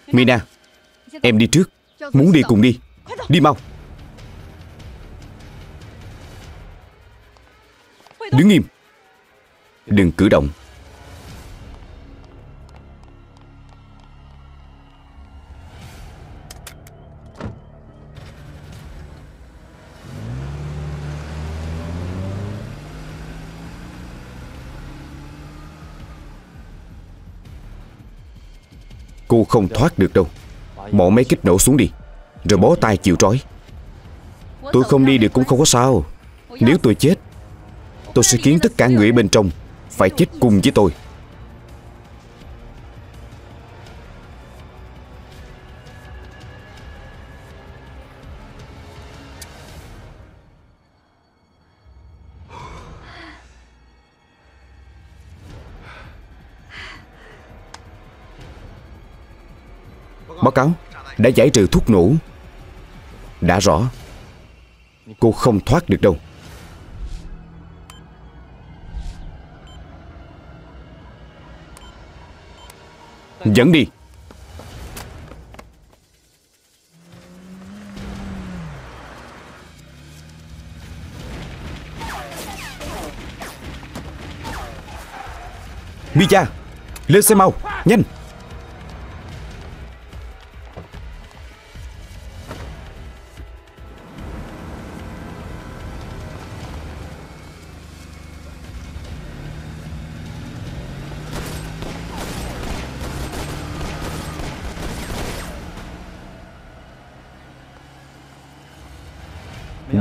Mina, em đi trước. Muốn đi cùng đi. Đi mau. Đứng im. Đừng cử động. Cô không thoát được đâu. Bỏ mấy kích nổ xuống đi. Rồi bó tay chịu trói. Tôi không đi được cũng không có sao. Nếu tôi chết, tôi sẽ khiến tất cả người bên trong phải chết cùng với tôi. Báo cáo, đã giải trừ thuốc nổ. Đã rõ, cô không thoát được đâu. Dẫn đi. Mia, lên xe mau, nhanh.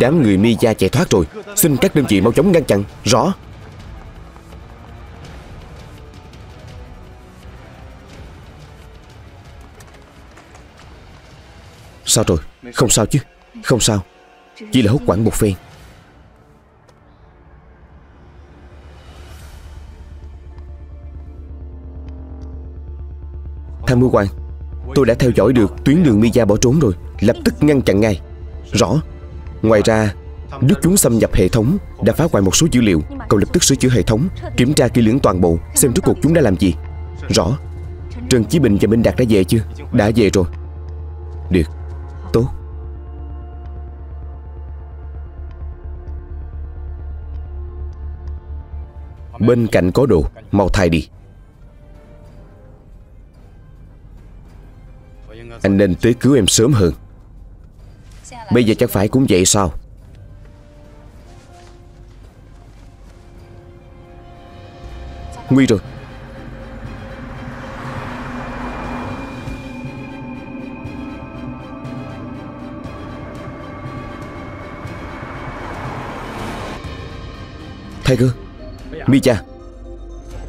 Đám người Mia chạy thoát rồi. Xin các đơn vị mau chóng ngăn chặn. Rõ. Sao rồi? Không sao chứ? Không sao. Chỉ là hốt quảng một phen. Tham mưu quan, tôi đã theo dõi được tuyến đường Mia bỏ trốn rồi. Lập tức ngăn chặn ngay. Rõ. Ngoài ra, nước chúng xâm nhập hệ thống đã phá hoại một số dữ liệu. Cậu lập tức sửa chữa hệ thống, kiểm tra kỹ lưỡng toàn bộ, xem rốt cuộc chúng đã làm gì. Rõ. Trần Chí Bình và Minh Đạt đã về chưa? Đã về rồi. Được. Tốt. Bên cạnh có đồ, mau thay đi. Anh nên tới cứu em sớm hơn. Bây giờ chắc phải cũng vậy sao? Nguy rồi. Tiger, Mia,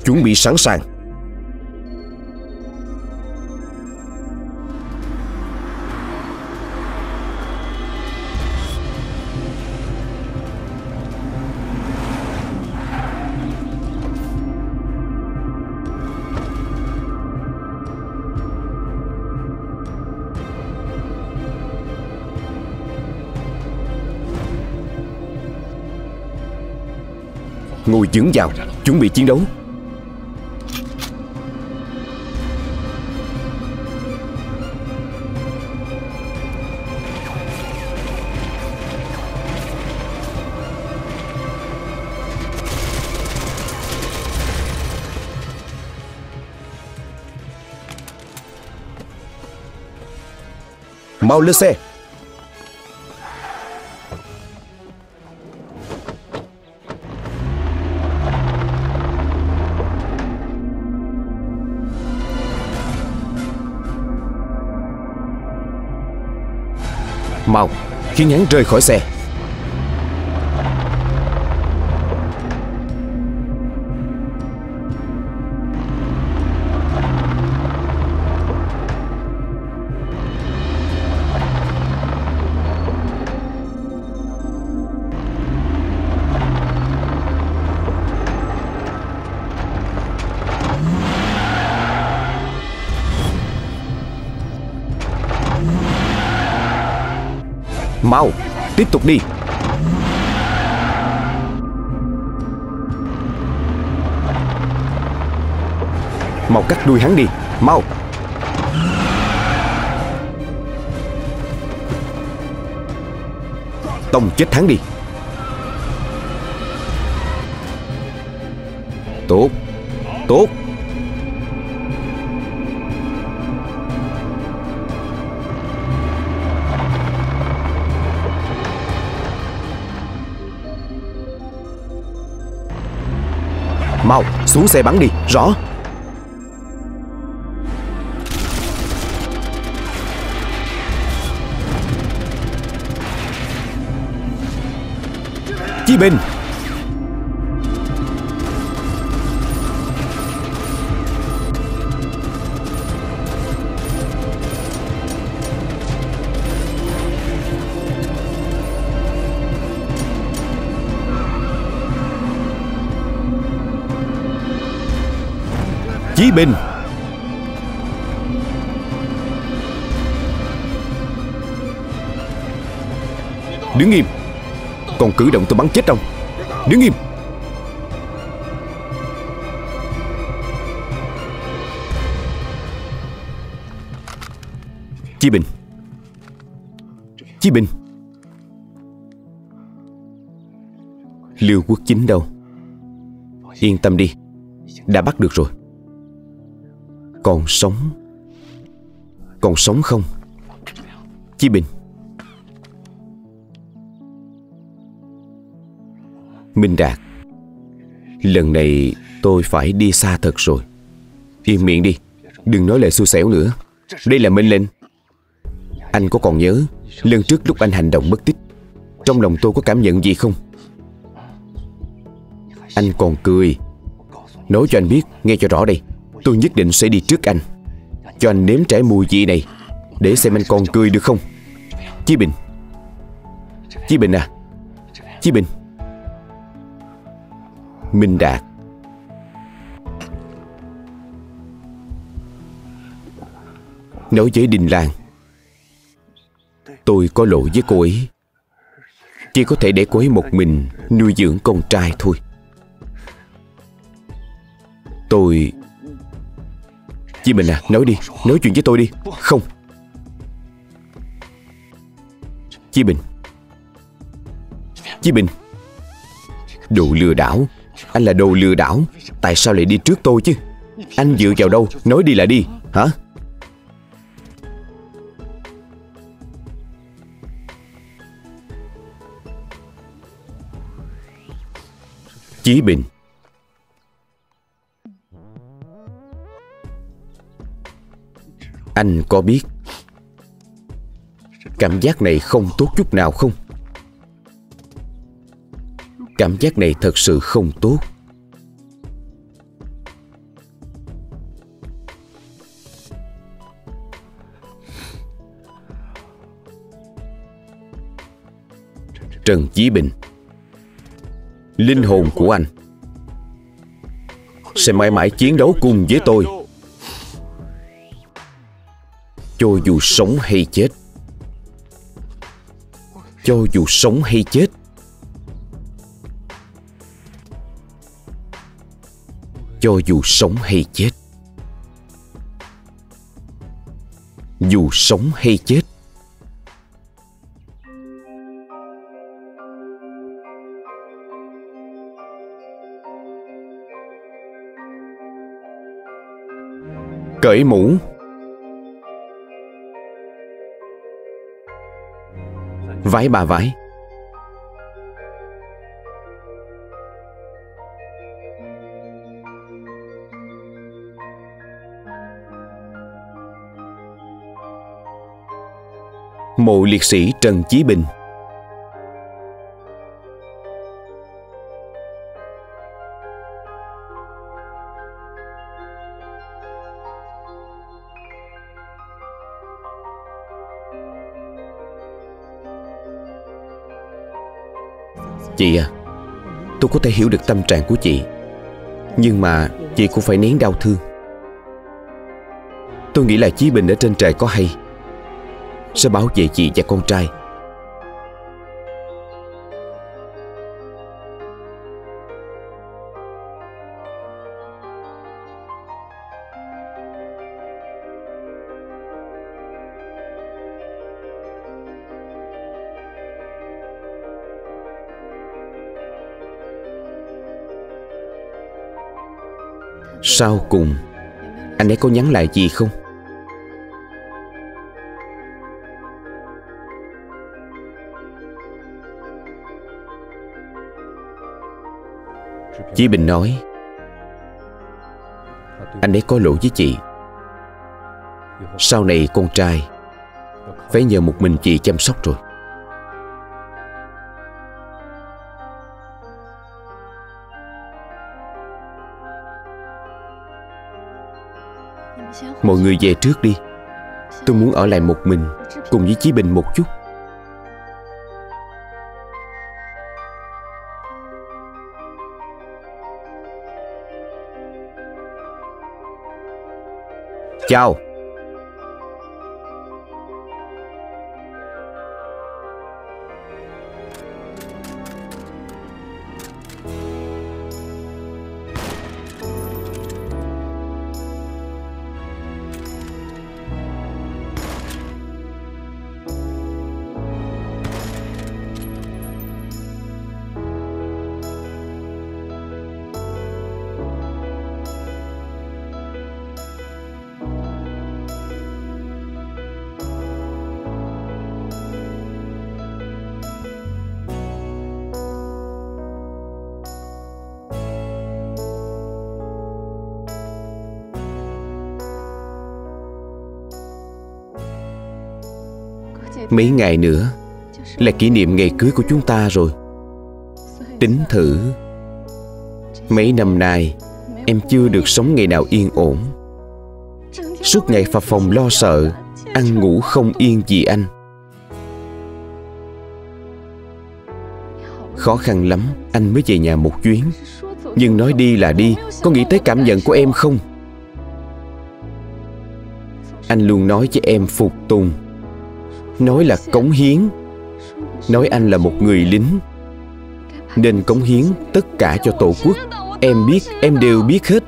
chuẩn bị sẵn sàng. Ngồi vững vào, chuẩn bị chiến đấu. Mau lên xe. Mau khiến hắn rơi khỏi xe. Mau, tiếp tục đi. Mau cắt đuôi hắn đi, mau. Tông chết hắn đi. Tốt, tốt. Mau, xuống xe bắn đi, rõ. Chí Bình. Chí Bình. Đứng im. Còn cử động tôi bắn chết ông. Đứng im. Chí Bình. Chí Bình. Lưu Quốc Chính đâu? Yên tâm đi, đã bắt được rồi. Còn sống. Còn sống không? Chí Bình. Minh Đạt, lần này tôi phải đi xa thật rồi. Im miệng đi, đừng nói lời xui xẻo nữa. Đây là mệnh lệnh. Anh có còn nhớ lần trước lúc anh hành động mất tích, trong lòng tôi có cảm nhận gì không? Anh còn cười. Nói cho anh biết, nghe cho rõ đây. Tôi nhất định sẽ đi trước anh, cho anh nếm trải mùi vị này, để xem anh còn cười được không. Chí Bình. Chí Bình à. Chí Bình. Minh Đạt. Nói với Đình Lan, tôi có lỗi với cô ấy. Chỉ có thể để cô ấy một mình nuôi dưỡng con trai thôi. Tôi... Chí Bình à, nói đi, nói chuyện với tôi đi. Không. Chí Bình. Chí Bình. Đồ lừa đảo. Anh là đồ lừa đảo. Tại sao lại đi trước tôi chứ? Anh dựa vào đâu? Nói đi là đi. Hả? Chí Bình. Anh có biết cảm giác này không tốt chút nào không? Cảm giác này thật sự không tốt. Trần Chí Bình, linh hồn của anh sẽ mãi mãi chiến đấu cùng với tôi, cho dù sống hay chết. Cho dù sống hay chết. Cho dù sống hay chết. Dù sống hay chết. Cởi mũ. Vái bà vái. Mộ liệt sĩ Trần Chí Bình. Chị à, tôi có thể hiểu được tâm trạng của chị, nhưng mà chị cũng phải nén đau thương. Tôi nghĩ là Chí Bình ở trên trời có hay, sẽ bảo vệ chị và con trai. Sau cùng, anh ấy có nhắn lại gì không? Chí Bình nói, anh ấy có lỗi với chị. Sau này con trai phải nhờ một mình chị chăm sóc rồi. Mọi người về trước đi. Tôi muốn ở lại một mình cùng với Chí Bình một chút. Chào. Mấy ngày nữa là kỷ niệm ngày cưới của chúng ta rồi. Tính thử, mấy năm nay em chưa được sống ngày nào yên ổn. Suốt ngày phập phồng lo sợ, ăn ngủ không yên vì anh. Khó khăn lắm anh mới về nhà một chuyến. Nhưng nói đi là đi, có nghĩ tới cảm nhận của em không? Anh luôn nói với em phục tùng, nói là cống hiến, nói anh là một người lính nên cống hiến tất cả cho Tổ quốc. Em biết, em đều biết hết.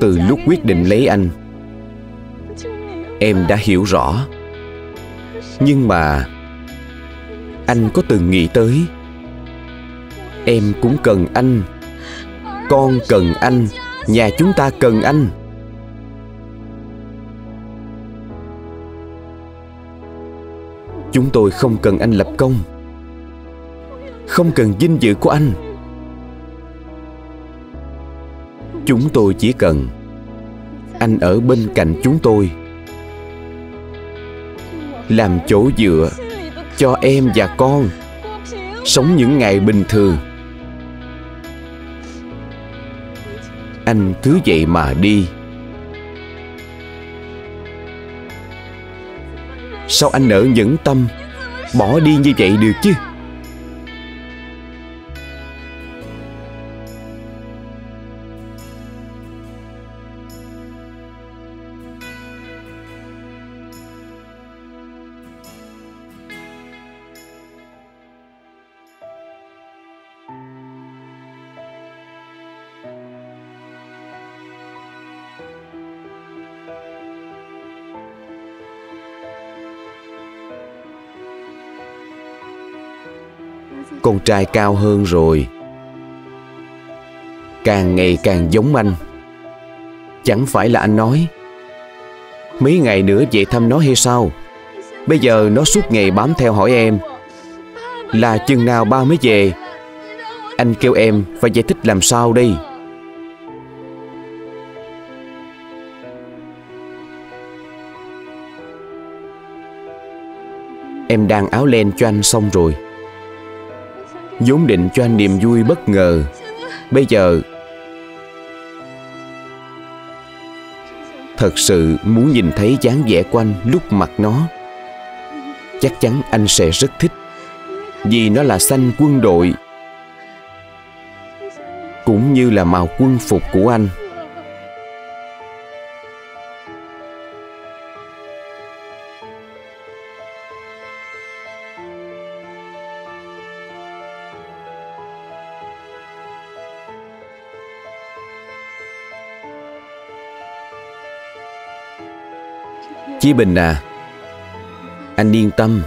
Từ lúc quyết định lấy anh, em đã hiểu rõ. Nhưng mà anh có từng nghĩ tới em cũng cần anh, con cần anh, nhà chúng ta cần anh. Chúng tôi không cần anh lập công, không cần vinh dự của anh. Chúng tôi chỉ cần anh ở bên cạnh chúng tôi, làm chỗ dựa cho em và con, sống những ngày bình thường. Anh cứ vậy mà đi. Sao anh nỡ nhẫn tâm bỏ đi như vậy được chứ? Con trai cao hơn rồi, càng ngày càng giống anh. Chẳng phải là anh nói mấy ngày nữa về thăm nó hay sao? Bây giờ nó suốt ngày bám theo hỏi em là chừng nào ba mới về. Anh kêu em phải giải thích làm sao đây? Em đang áo len cho anh xong rồi, vốn định cho anh niềm vui bất ngờ. Bây giờ thật sự muốn nhìn thấy dáng vẻ của anh lúc mặt nó. Chắc chắn anh sẽ rất thích, vì nó là xanh quân đội, cũng như là màu quân phục của anh. Chí Bình à, anh yên tâm,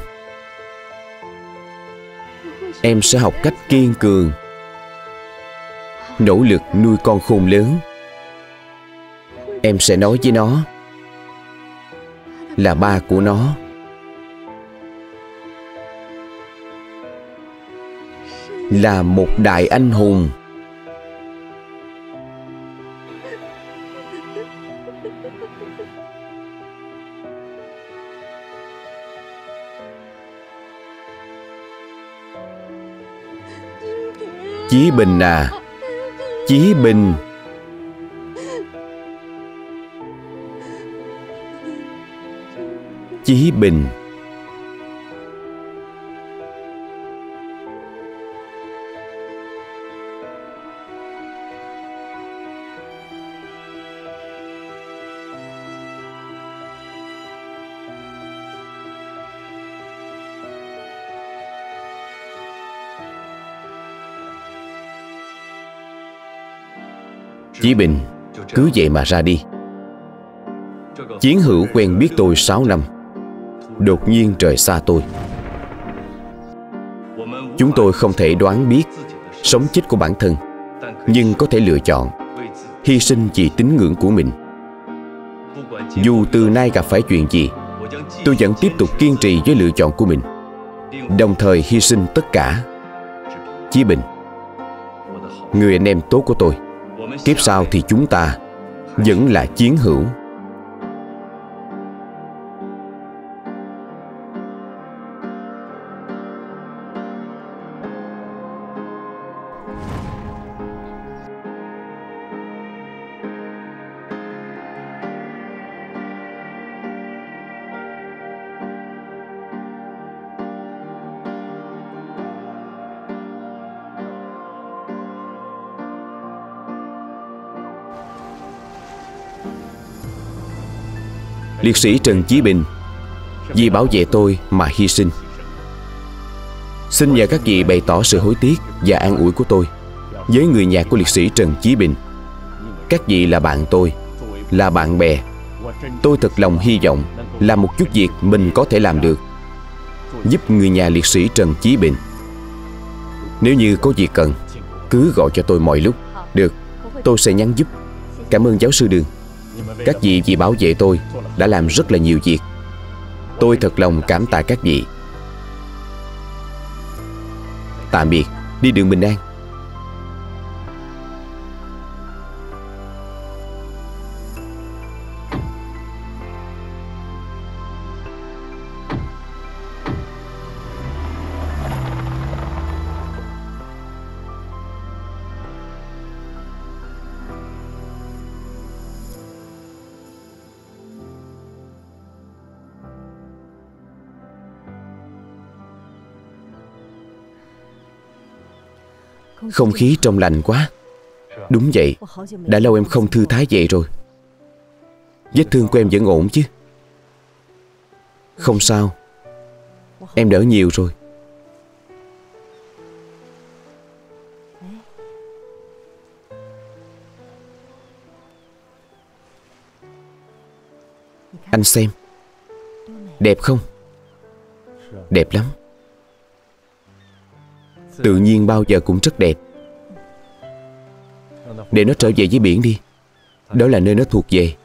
em sẽ học cách kiên cường, nỗ lực nuôi con khôn lớn. Em sẽ nói với nó là ba của nó là một đại anh hùng. Chí Bình à, Chí Bình. Chí Bình. Chí Bình cứ vậy mà ra đi. Chiến hữu quen biết tôi sáu năm, đột nhiên rời xa tôi. Chúng tôi không thể đoán biết sống chết của bản thân, nhưng có thể lựa chọn hy sinh vì tín ngưỡng của mình. Dù từ nay gặp phải chuyện gì, tôi vẫn tiếp tục kiên trì với lựa chọn của mình, đồng thời hy sinh tất cả. Chí Bình, người anh em tốt của tôi, kiếp sau thì chúng ta vẫn là chiến hữu. Liệt sĩ Trần Chí Bình vì bảo vệ tôi mà hy sinh. Xin nhờ các vị bày tỏ sự hối tiếc và an ủi của tôi với người nhà của liệt sĩ Trần Chí Bình. Các vị là bạn tôi, là bạn bè. Tôi thật lòng hy vọng là một chút việc mình có thể làm được, giúp người nhà liệt sĩ Trần Chí Bình. Nếu như có gì cần, cứ gọi cho tôi mọi lúc. Được, tôi sẽ nhắn giúp. Cảm ơn giáo sư Đường. Các vị vì bảo vệ tôi đã làm rất là nhiều việc. Tôi thật lòng cảm tạ các vị. Tạm biệt, đi đường bình an. Không khí trong lành quá. Đúng vậy, đã lâu em không thư thái vậy rồi. Vết thương của em vẫn ổn chứ? Không sao, em đỡ nhiều rồi. Anh xem, đẹp không? Đẹp lắm. Tự nhiên bao giờ cũng rất đẹp. Để nó trở về với biển đi. Đó là nơi nó thuộc về.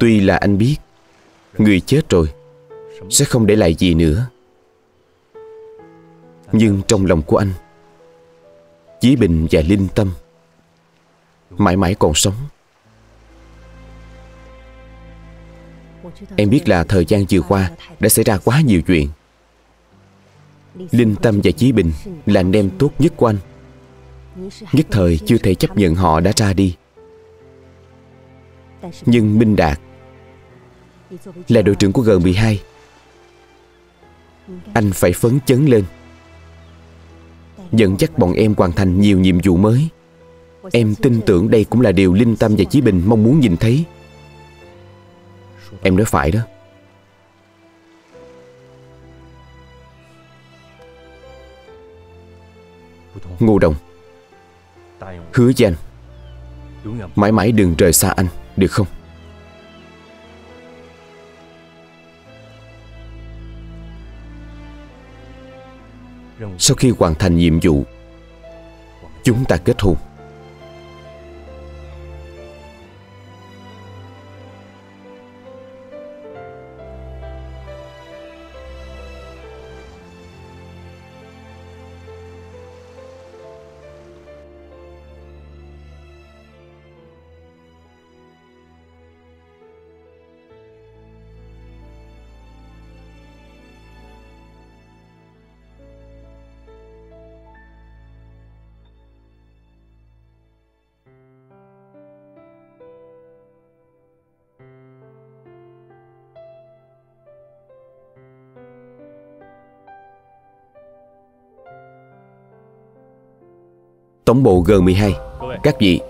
Tuy là anh biết người chết rồi sẽ không để lại gì nữa, nhưng trong lòng của anh, Chí Bình và Linh Tâm mãi mãi còn sống. Em biết là thời gian vừa qua đã xảy ra quá nhiều chuyện. Linh Tâm và Chí Bình là anh em tốt nhất của anh. Nhất thời chưa thể chấp nhận họ đã ra đi. Nhưng Minh Đạt là đội trưởng của G mười hai, anh phải phấn chấn lên, dẫn dắt bọn em hoàn thành nhiều nhiệm vụ mới. Em tin tưởng đây cũng là điều Linh Tâm và Chí Bình mong muốn nhìn thấy. Em nói phải đó. Ngô Đồng, hứa với anh mãi mãi đừng rời xa anh, được không? Sau khi hoàn thành nhiệm vụ, chúng ta kết hôn. tổng bộ G mười hai. Các vị,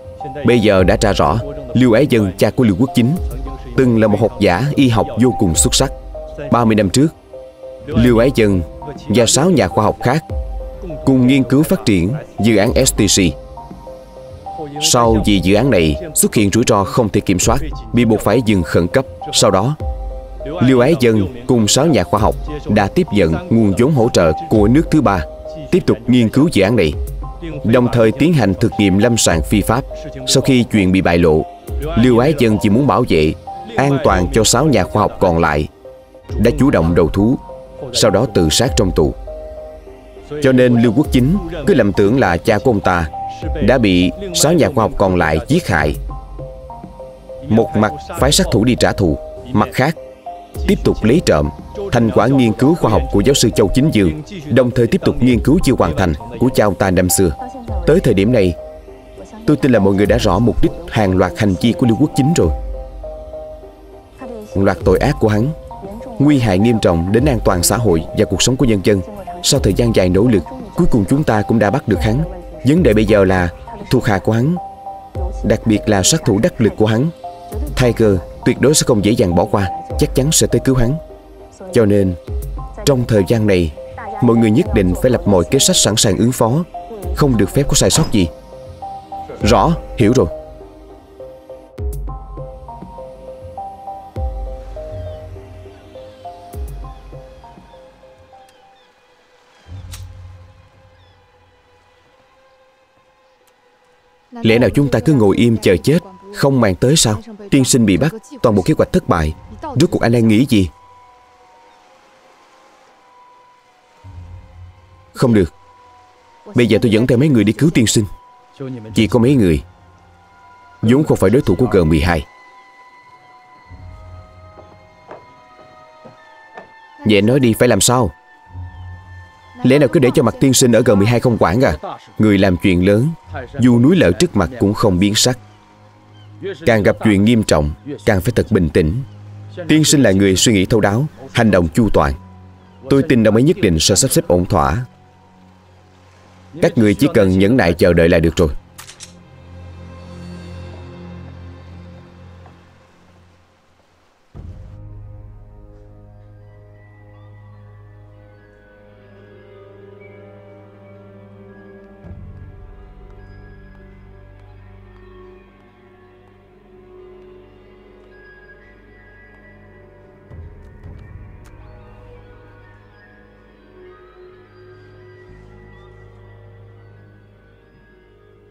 bây giờ đã tra rõ, Lưu Ái Dân, cha của Lưu Quốc Chính, từng là một học giả y học vô cùng xuất sắc. ba mươi năm trước, Lưu Ái Dân và sáu nhà khoa học khác cùng nghiên cứu phát triển dự án S T C. Sau vì dự án này xuất hiện rủi ro không thể kiểm soát, bị buộc phải dừng khẩn cấp. Sau đó, Lưu Ái Dân cùng sáu nhà khoa học đã tiếp nhận nguồn vốn hỗ trợ của nước thứ ba, tiếp tục nghiên cứu dự án này, đồng thời tiến hành thực nghiệm lâm sàng phi pháp. Sau khi chuyện bị bại lộ, Lưu Ái Dân chỉ muốn bảo vệ an toàn cho sáu nhà khoa học còn lại, đã chủ động đầu thú, sau đó tự sát trong tù. Cho nên Lưu Quốc Chính cứ lầm tưởng là cha của ông ta đã bị sáu nhà khoa học còn lại giết hại. Một mặt phái sát thủ đi trả thù, mặt khác tiếp tục lấy trộm thành quả nghiên cứu khoa học của giáo sư Châu Chính Dương, đồng thời tiếp tục nghiên cứu chưa hoàn thành của cha ông ta năm xưa. Tới thời điểm này, tôi tin là mọi người đã rõ mục đích hàng loạt hành vi của Lưu Quốc Chính rồi. Loạt tội ác của hắn nguy hại nghiêm trọng đến an toàn xã hội và cuộc sống của nhân dân. Sau thời gian dài nỗ lực, cuối cùng chúng ta cũng đã bắt được hắn. Vấn đề bây giờ là thuộc hạ của hắn, đặc biệt là sát thủ đắc lực của hắn, Tiger, tuyệt đối sẽ không dễ dàng bỏ qua, chắc chắn sẽ tới cứu hắn. Cho nên trong thời gian này, mọi người nhất định phải lập mọi kế sách sẵn sàng ứng phó, không được phép có sai sót gì. Rõ, hiểu rồi. Lẽ nào chúng ta cứ ngồi im chờ chết, không màng tới sao? Tiên sinh bị bắt, toàn bộ kế hoạch thất bại. Rốt cuộc anh đang nghĩ gì? Không được. Bây giờ tôi dẫn theo mấy người đi cứu tiên sinh. Chỉ có mấy người, vốn không phải đối thủ của G mười hai. Vậy nói đi, phải làm sao? Lẽ nào cứ để cho mặt tiên sinh ở G mười hai không quản à? Người làm chuyện lớn, dù núi lở trước mặt cũng không biến sắc. Càng gặp chuyện nghiêm trọng, càng phải thật bình tĩnh. Tiên sinh là người suy nghĩ thấu đáo, hành động chu toàn. Tôi tin đồng ấy nhất định sẽ sắp xếp ổn thỏa. Các người chỉ cần nhẫn nại chờ đợi là được rồi.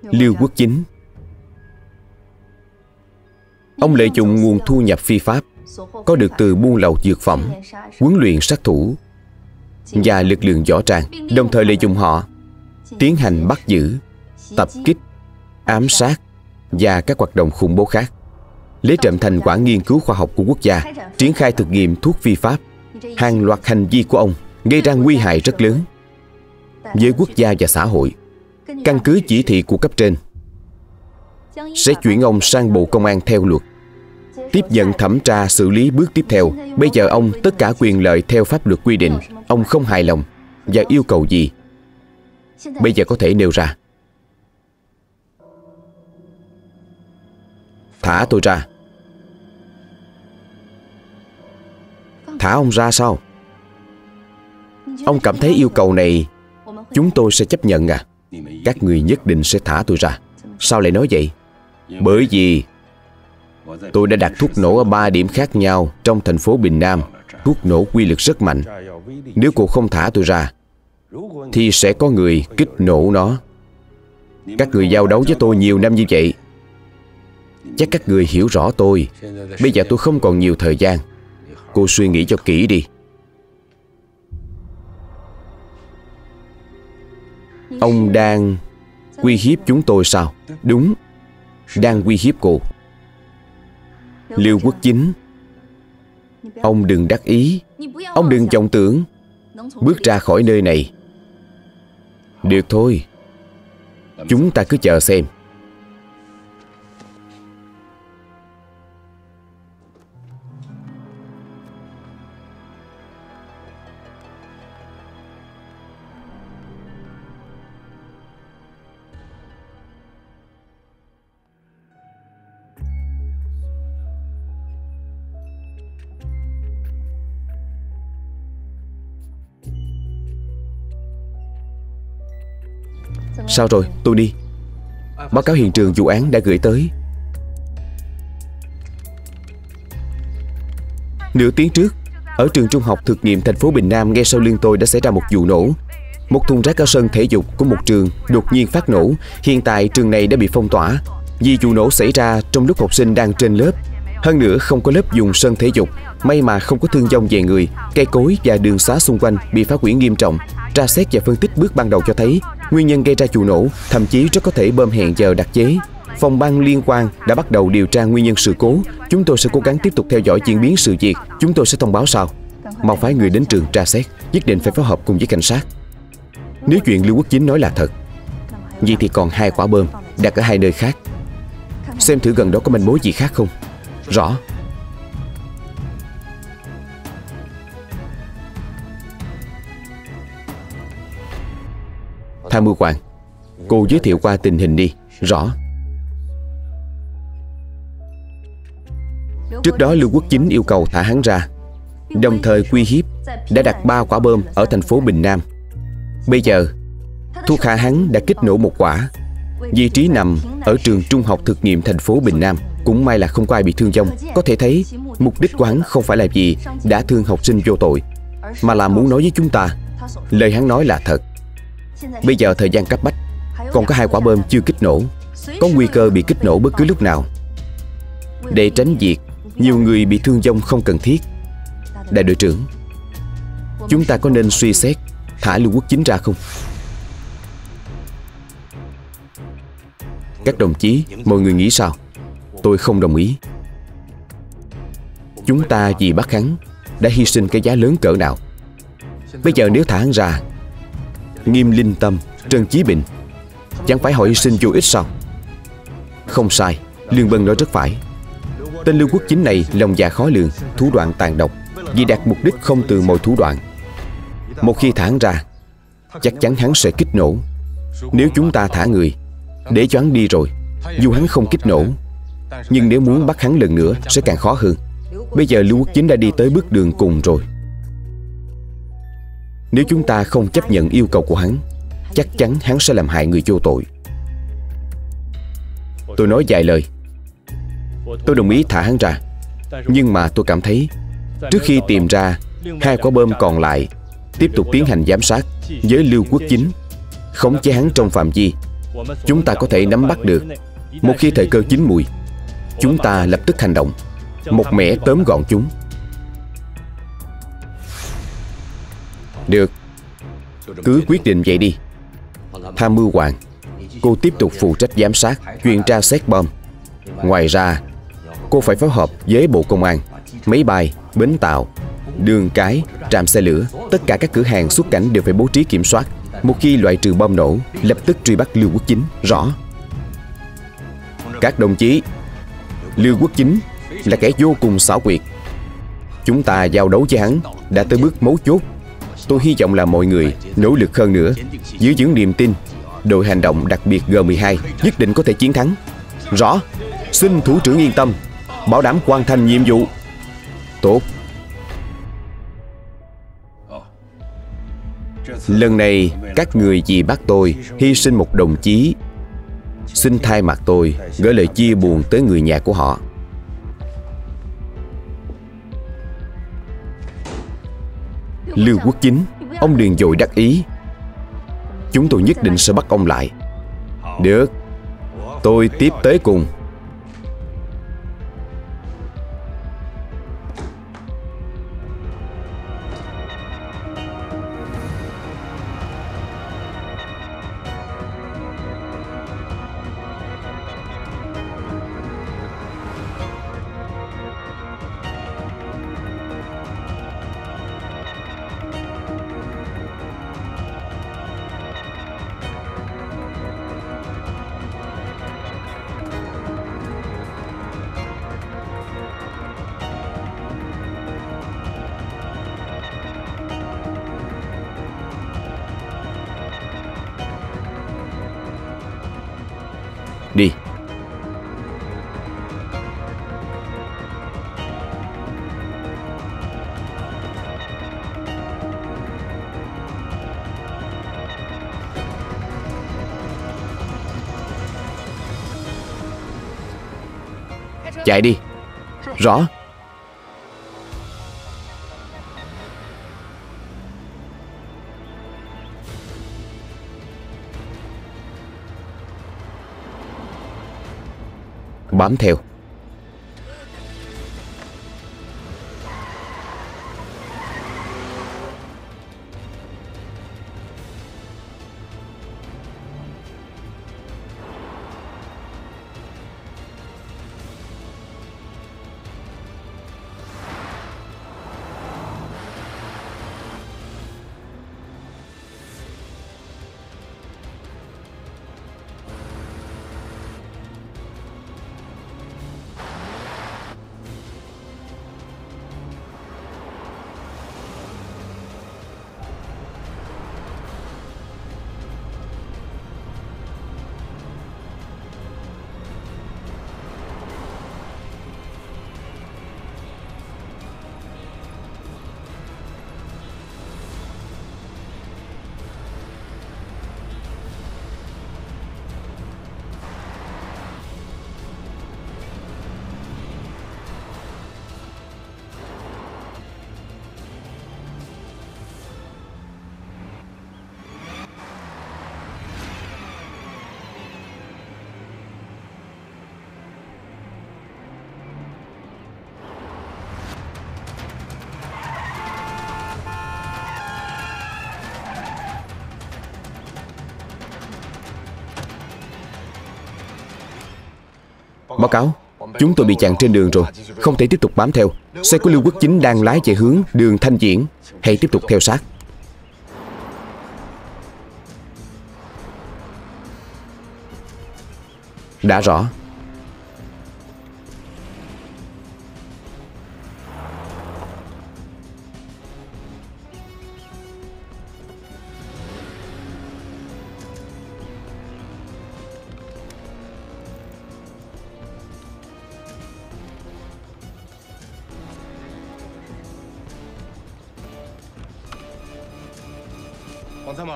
Lưu Quốc Chính, ông lợi dụng nguồn thu nhập phi pháp có được từ buôn lậu dược phẩm, huấn luyện sát thủ và lực lượng võ trang, đồng thời lợi dụng họ tiến hành bắt giữ, tập kích, ám sát và các hoạt động khủng bố khác, lấy trộm thành quả nghiên cứu khoa học của quốc gia, triển khai thực nghiệm thuốc phi pháp. Hàng loạt hành vi của ông gây ra nguy hại rất lớn với quốc gia và xã hội. Căn cứ chỉ thị của cấp trên, sẽ chuyển ông sang Bộ Công an theo luật, tiếp nhận thẩm tra xử lý bước tiếp theo. Bây giờ ông tất cả quyền lợi theo pháp luật quy định. Ông không hài lòng và yêu cầu gì bây giờ có thể nêu ra. Thả tôi ra. Thả ông ra sao? Ông cảm thấy yêu cầu này chúng tôi sẽ chấp nhận à? Các người nhất định sẽ thả tôi ra. Sao lại nói vậy? Bởi vì tôi đã đặt thuốc nổ ở ba điểm khác nhau trong thành phố Bình Nam. Thuốc nổ quy lực rất mạnh. Nếu cô không thả tôi ra thì sẽ có người kích nổ nó. Các người giao đấu với tôi nhiều năm như vậy, chắc các người hiểu rõ tôi. Bây giờ tôi không còn nhiều thời gian. Cô suy nghĩ cho kỹ đi. Ông đang uy hiếp chúng tôi sao? Đúng, đang uy hiếp cô. Lưu Quốc Chính, ông đừng đắc ý, ông đừng vọng tưởng. Bước ra khỏi nơi này. Được thôi, chúng ta cứ chờ xem. Sao rồi, tôi đi. Báo cáo hiện trường vụ án đã gửi tới. Nửa tiếng trước, ở trường trung học thực nghiệm thành phố Bình Nam ngay sau lưng tôi đã xảy ra một vụ nổ. Một thùng rác ở sân thể dục của một trường đột nhiên phát nổ. Hiện tại trường này đã bị phong tỏa vì vụ nổ xảy ra trong lúc học sinh đang trên lớp. Hơn nữa không có lớp dùng sân thể dục. May mà không có thương vong về người. Cây cối và đường xá xung quanh bị phá hủy nghiêm trọng. Tra xét và phân tích bước ban đầu cho thấy nguyên nhân gây ra vụ nổ thậm chí rất có thể bom hẹn giờ đặc chế. Phòng ban liên quan đã bắt đầu điều tra nguyên nhân sự cố. Chúng tôi sẽ cố gắng tiếp tục theo dõi diễn biến sự việc. Chúng tôi sẽ thông báo sau. Mau phái người đến trường tra xét. Nhất định phải phối hợp cùng với cảnh sát. Nếu chuyện Lưu Quốc Chính nói là thật, vậy thì còn hai quả bom đặt ở hai nơi khác. Xem thử gần đó có manh mối gì khác không. Rõ. Tham mưu quan, cô giới thiệu qua tình hình đi. Rõ. Trước đó Lưu Quốc Chính yêu cầu thả hắn ra, đồng thời uy hiếp đã đặt ba quả bom ở thành phố Bình Nam. Bây giờ thuốc hạ hắn đã kích nổ một quả. Vị trí nằm ở trường trung học thực nghiệm thành phố Bình Nam. Cũng may là không có ai bị thương vong. Có thể thấy mục đích của hắn không phải là gì đã thương học sinh vô tội, mà là muốn nói với chúng ta lời hắn nói là thật. Bây giờ thời gian cấp bách, còn có hai quả bom chưa kích nổ, có nguy cơ bị kích nổ bất cứ lúc nào. Để tránh việc nhiều người bị thương vong không cần thiết, đại đội trưởng, chúng ta có nên suy xét thả Lưu Quốc Chính ra không? Các đồng chí, mọi người nghĩ sao? Tôi không đồng ý. Chúng ta vì bắt hắn đã hy sinh cái giá lớn cỡ nào. Bây giờ nếu thả hắn ra, Nghiêm Linh Tâm, Trần Chí Bình, chẳng phải họ hy sinh vô ích sao? Không sai, Lương Bân nói rất phải. Tên Lưu Quốc Chính này lòng dạ khó lường, thủ đoạn tàn độc, vì đạt mục đích không từ mọi thủ đoạn. Một khi thả hắn ra, chắc chắn hắn sẽ kích nổ. Nếu chúng ta thả người để cho hắn đi rồi, dù hắn không kích nổ, nhưng nếu muốn bắt hắn lần nữa sẽ càng khó hơn. Bây giờ Lưu Quốc Chính đã đi tới bước đường cùng rồi. Nếu chúng ta không chấp nhận yêu cầu của hắn, chắc chắn hắn sẽ làm hại người vô tội. Tôi nói vài lời. Tôi đồng ý thả hắn ra, nhưng mà tôi cảm thấy trước khi tìm ra hai quả bom còn lại, tiếp tục tiến hành giám sát với Lưu Quốc Chính, khống chế hắn trong phạm vi chúng ta có thể nắm bắt được. Một khi thời cơ chín mùi, chúng ta lập tức hành động, một mẻ tóm gọn chúng. Được, cứ quyết định vậy đi. Tham mưu Hoàng, cô tiếp tục phụ trách giám sát, chuyện tra xét bom. Ngoài ra, cô phải phối hợp với Bộ Công an, máy bay, bến tàu, đường cái, trạm xe lửa. Tất cả các cửa hàng xuất cảnh đều phải bố trí kiểm soát. Một khi loại trừ bom nổ, lập tức truy bắt Lưu Quốc Chính. Rõ. Các đồng chí, Lưu Quốc Chính là kẻ vô cùng xảo quyệt. Chúng ta giao đấu với hắn đã tới bước mấu chốt. Tôi hy vọng là mọi người nỗ lực hơn nữa, giữ vững niềm tin. Đội hành động đặc biệt G mười hai nhất định có thể chiến thắng. Rõ. Xin thủ trưởng yên tâm, bảo đảm hoàn thành nhiệm vụ. Tốt. Lần này các người vì bắt tôi hy sinh một đồng chí, xin thay mặt tôi gửi lời chia buồn tới người nhà của họ. Lưu Quốc Chính, ông đừng vội đắc ý. Chúng tôi nhất định sẽ bắt ông lại. Được, tôi tiếp tới cùng. Đi. Chạy đi. Rõ. Bám theo. Báo cáo, chúng tôi bị chặn trên đường rồi, không thể tiếp tục bám theo. Xe của Lưu Quốc Chính đang lái chạy hướng đường Thanh Diễn, hãy tiếp tục theo sát. Đã rõ.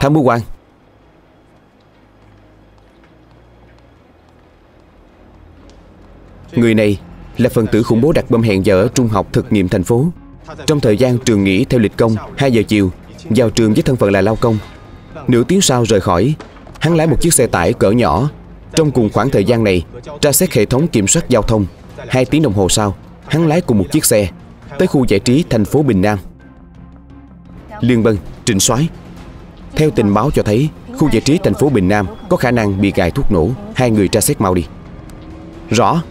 Tham mưu quan, người này là phần tử khủng bố đặt bom hẹn giờ ở trung học thực nghiệm thành phố. Trong thời gian trường nghỉ theo lịch công hai giờ chiều, vào trường với thân phận là lao công. Nửa tiếng sau rời khỏi, hắn lái một chiếc xe tải cỡ nhỏ. Trong cùng khoảng thời gian này, tra xét hệ thống kiểm soát giao thông. Hai tiếng đồng hồ sau, hắn lái cùng một chiếc xe tới khu giải trí thành phố Bình Nam. Lương Bân, Trịnh Soái. Theo tình báo cho thấy, khu giải trí thành phố Bình Nam có khả năng bị gài thuốc nổ. Hai người tra xét mau đi. Rõ.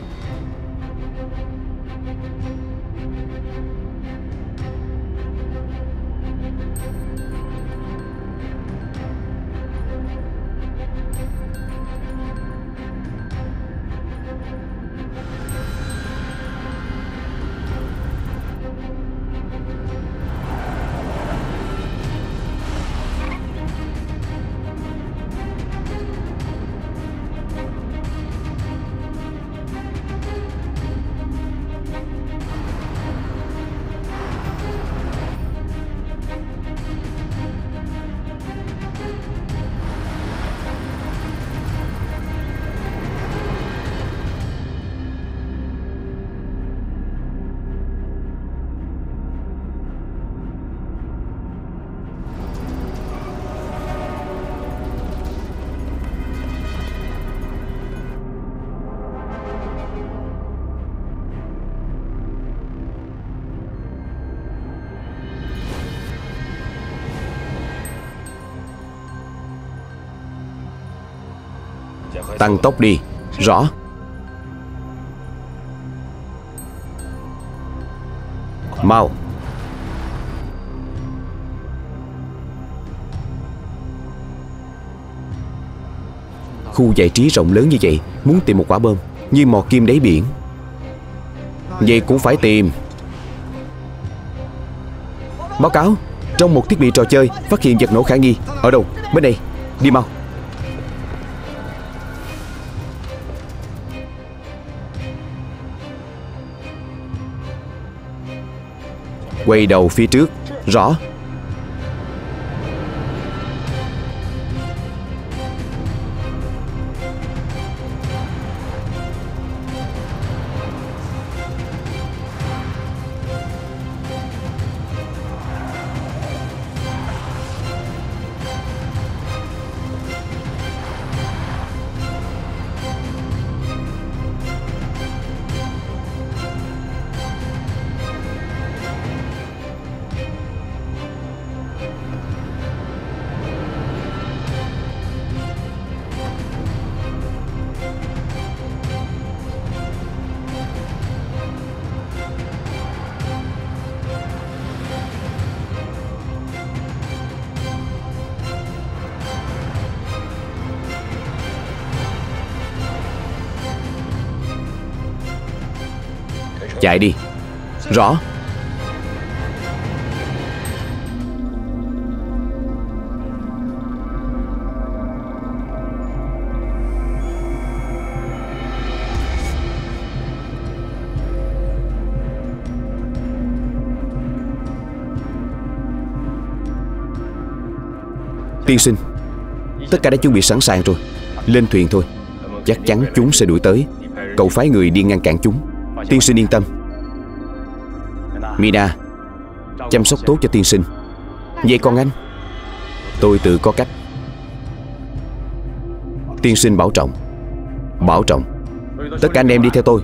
Tăng tốc đi. Rõ. Mau. Khu giải trí rộng lớn như vậy, muốn tìm một quả bom như mò kim đáy biển. Vậy cũng phải tìm. Báo cáo, trong một thiết bị trò chơi phát hiện vật nổ khả nghi. Ở đâu? Bên đây. Đi mau. Quay đầu phía trước. Rõ. Chạy đi. Rõ. Tiên sinh, tất cả đã chuẩn bị sẵn sàng rồi. Lên thuyền thôi. Chắc chắn chúng sẽ đuổi tới. Cậu phái người đi ngăn cản chúng. Tiên sinh yên tâm. Mina, chăm sóc tốt cho tiên sinh. Vậy con anh? Tôi tự có cách. Tiên sinh bảo trọng. Bảo trọng. Tất cả anh em đi theo tôi.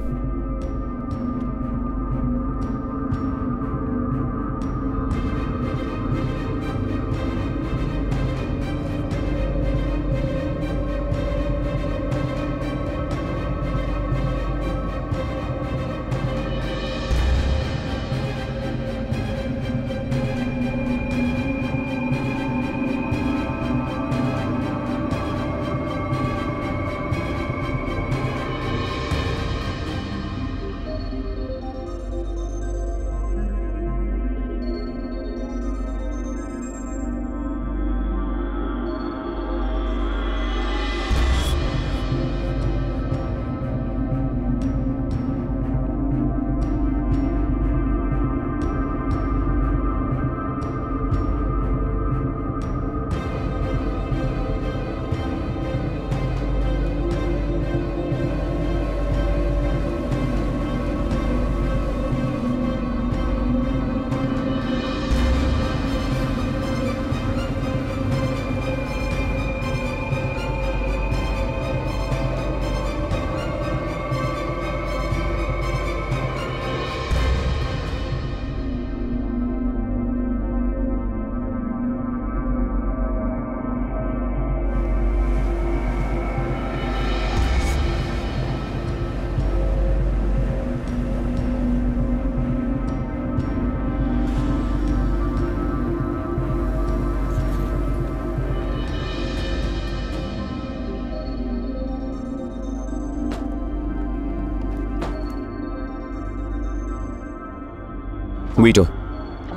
Nguy rồi.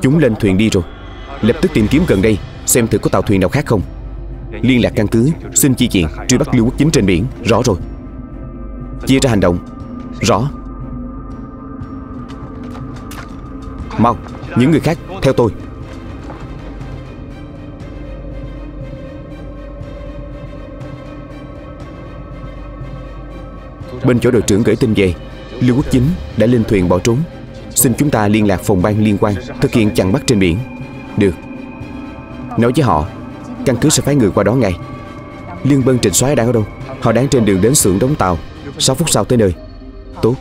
Chúng lên thuyền đi rồi. Lập tức tìm kiếm gần đây, xem thử có tàu thuyền nào khác không. Liên lạc căn cứ, xin chi viện, truy bắt Lưu Quốc Chính trên biển. Rõ rồi. Chia ra hành động. Rõ. Mau, những người khác, theo tôi. Bên chỗ đội trưởng gửi tin về, Lưu Quốc Chính đã lên thuyền bỏ trốn. Xin chúng ta liên lạc phòng ban liên quan thực hiện chặn bắt trên biển. Được. Nói với họ, căn cứ sẽ phái người qua đó ngay. Liên Bân Trịnh Soái đang ở đâu? Họ đang trên đường đến xưởng đóng tàu. Sáu phút sau tới nơi. Tốt.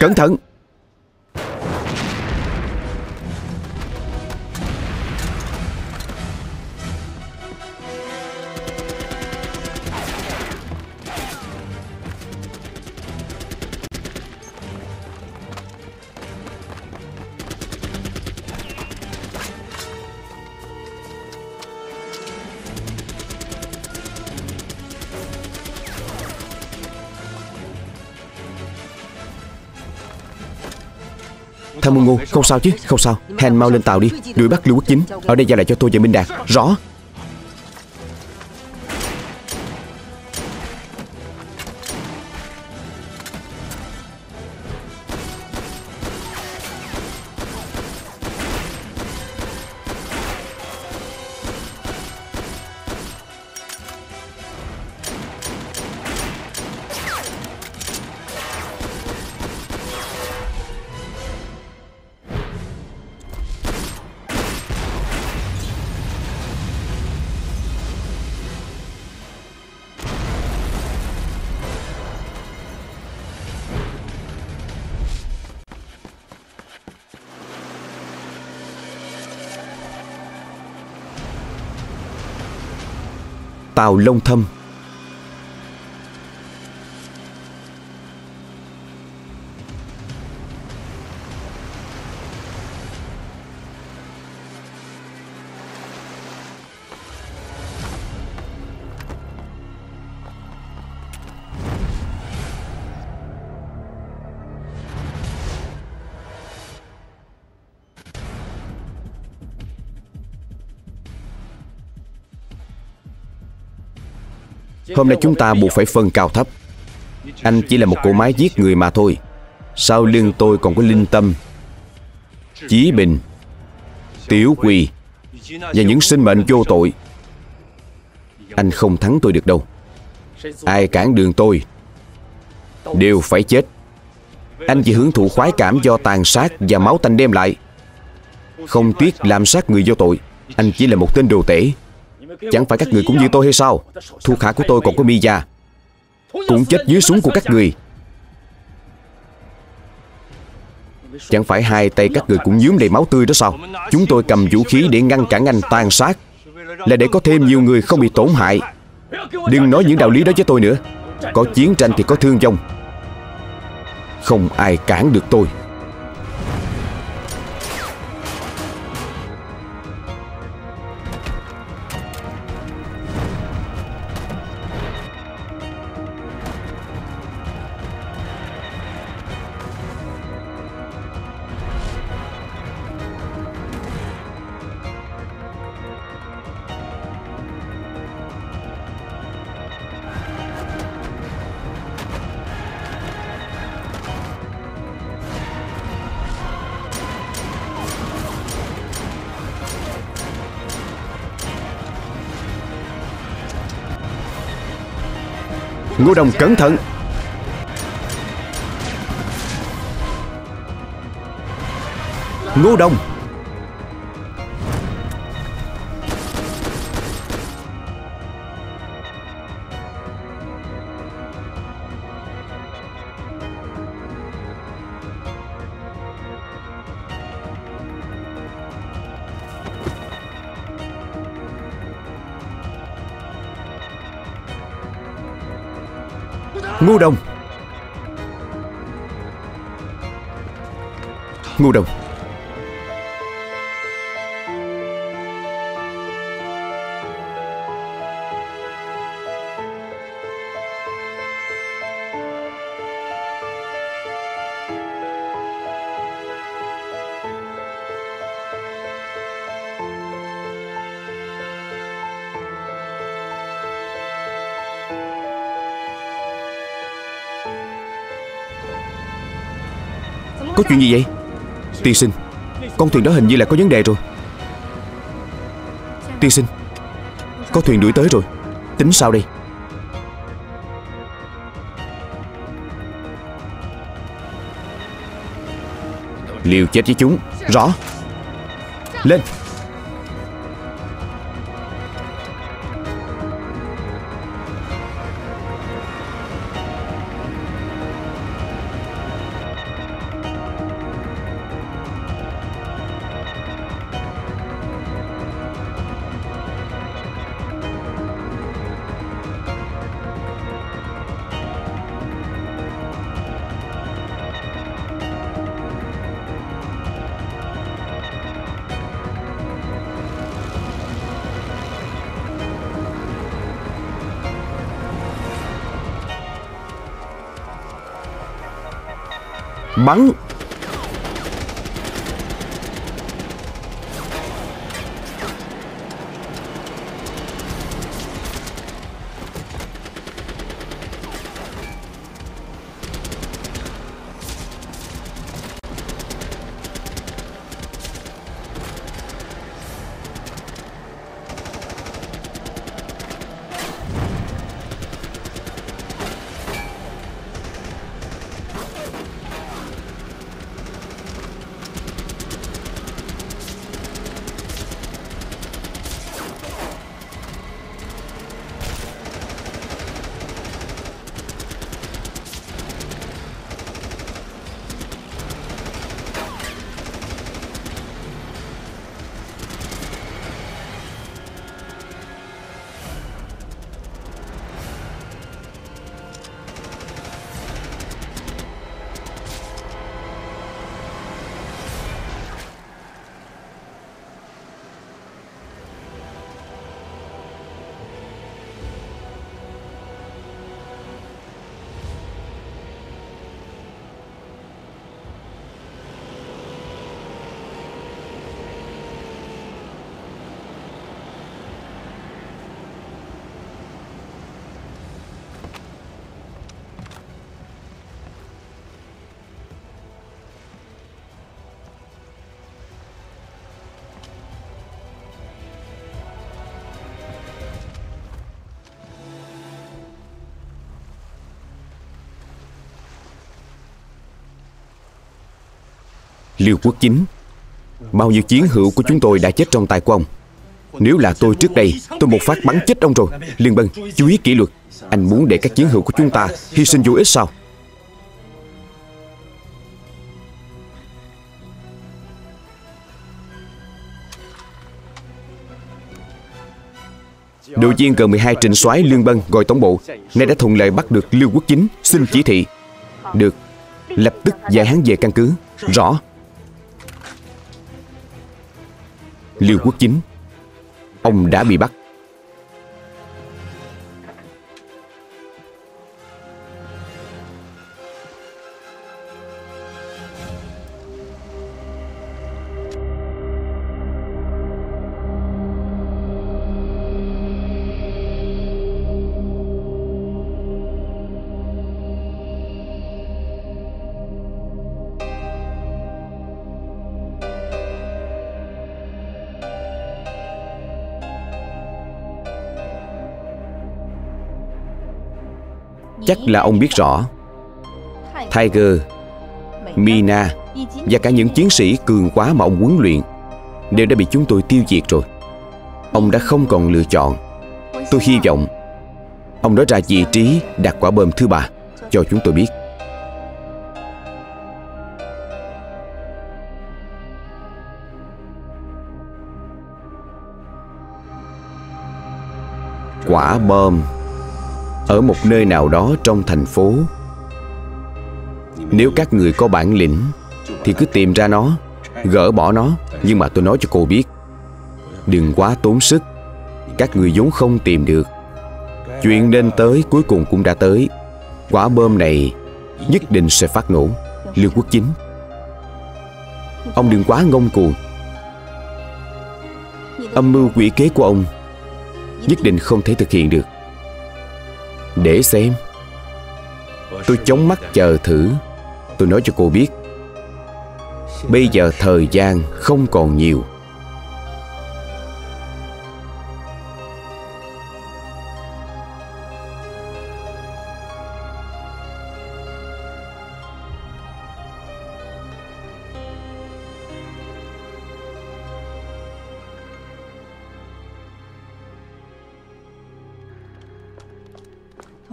Cẩn thận. Tham mưu Ngô, không sao chứ, không sao. Hèn mau lên tàu đi, đuổi bắt Lưu Quốc Chính. Ở đây giao lại cho tôi và Minh Đạt. Rõ. Tàu Long Thâm. Hôm nay chúng ta buộc phải phân cao thấp. Anh chỉ là một cỗ máy giết người mà thôi. Sau lưng tôi còn có Linh Tâm, Chí Bình, Tiểu Quỳ và những sinh mệnh vô tội. Anh không thắng tôi được đâu. Ai cản đường tôi đều phải chết. Anh chỉ hưởng thụ khoái cảm do tàn sát và máu tanh đem lại. Không tiếc làm sát người vô tội. Anh chỉ là một tên đồ tể. Chẳng phải các người cũng như tôi hay sao? Thuộc hạ của tôi còn có Mia cũng chết dưới súng của các người. Chẳng phải hai tay các người cũng nhuốm đầy máu tươi đó sao? Chúng tôi cầm vũ khí để ngăn cản anh tàn sát, là để có thêm nhiều người không bị tổn hại. Đừng nói những đạo lý đó với tôi nữa. Có chiến tranh thì có thương vong. Không ai cản được tôi. Ngô Đồng cẩn thận. Ngô Đồng. Ngô Đồng. Ngô Đồng. Có chuyện gì vậy? Tiên sinh, con thuyền đó hình như là có vấn đề rồi. Tiên sinh, có thuyền đuổi tới rồi. Tính sao đây? Liều chết với chúng. Rõ. Lên. Bắn. Liêu Quốc Chính, bao nhiêu chiến hữu của chúng tôi đã chết trong tay của ông. Nếu là tôi trước đây, tôi một phát bắn chết ông rồi. Liên Bân, chú ý kỷ luật. Anh muốn để các chiến hữu của chúng ta hy sinh vô ích sao? Đội viên G mười hai Trịnh Soái Liên Bân gọi tổng bộ, nay đã thuận lợi bắt được Liêu Quốc Chính, xin chỉ thị. Được, lập tức giải hắn về căn cứ. Rõ. Liêu Quốc Chính, ông đã bị bắt. Chắc là ông biết rõ Tiger, Mina và cả những chiến sĩ cường quá mà ông huấn luyện đều đã bị chúng tôi tiêu diệt rồi. Ông đã không còn lựa chọn. Tôi hy vọng ông nói ra vị trí đặt quả bom thứ ba cho chúng tôi biết. Quả bom ở một nơi nào đó trong thành phố. Nếu các người có bản lĩnh thì cứ tìm ra nó, gỡ bỏ nó. Nhưng mà tôi nói cho cô biết, đừng quá tốn sức. Các người vốn không tìm được. Chuyện nên tới cuối cùng cũng đã tới. Quả bom này nhất định sẽ phát nổ. Liêu Quốc Chính, ông đừng quá ngông cuồng. Âm mưu quỷ kế của ông nhất định không thể thực hiện được. Để xem. Tôi chống mắt chờ thử. Tôi nói cho cô biết, bây giờ thời gian không còn nhiều.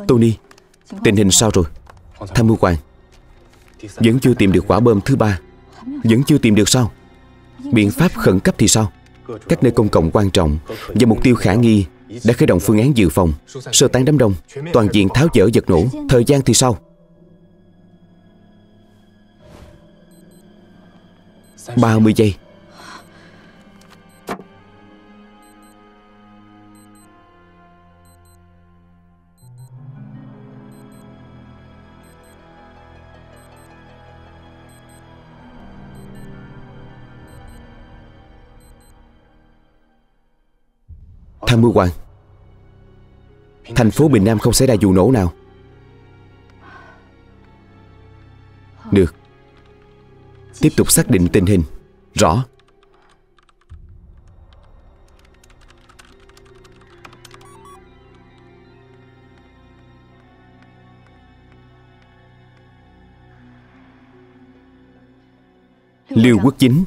Tony, tình hình sao rồi? Tham mưu quan, vẫn chưa tìm được quả bom thứ ba. Vẫn chưa tìm được sao? Biện pháp khẩn cấp thì sao? Các nơi công cộng quan trọng và mục tiêu khả nghi đã khởi động phương án dự phòng, sơ tán đám đông, toàn diện tháo dỡ vật nổ. Thời gian thì sao? ba mươi giây. Tham mưu quan, thành phố Bình Nam không xảy ra vụ nổ nào. Được, tiếp tục xác định tình hình. Rõ. Liêu Quốc Chính,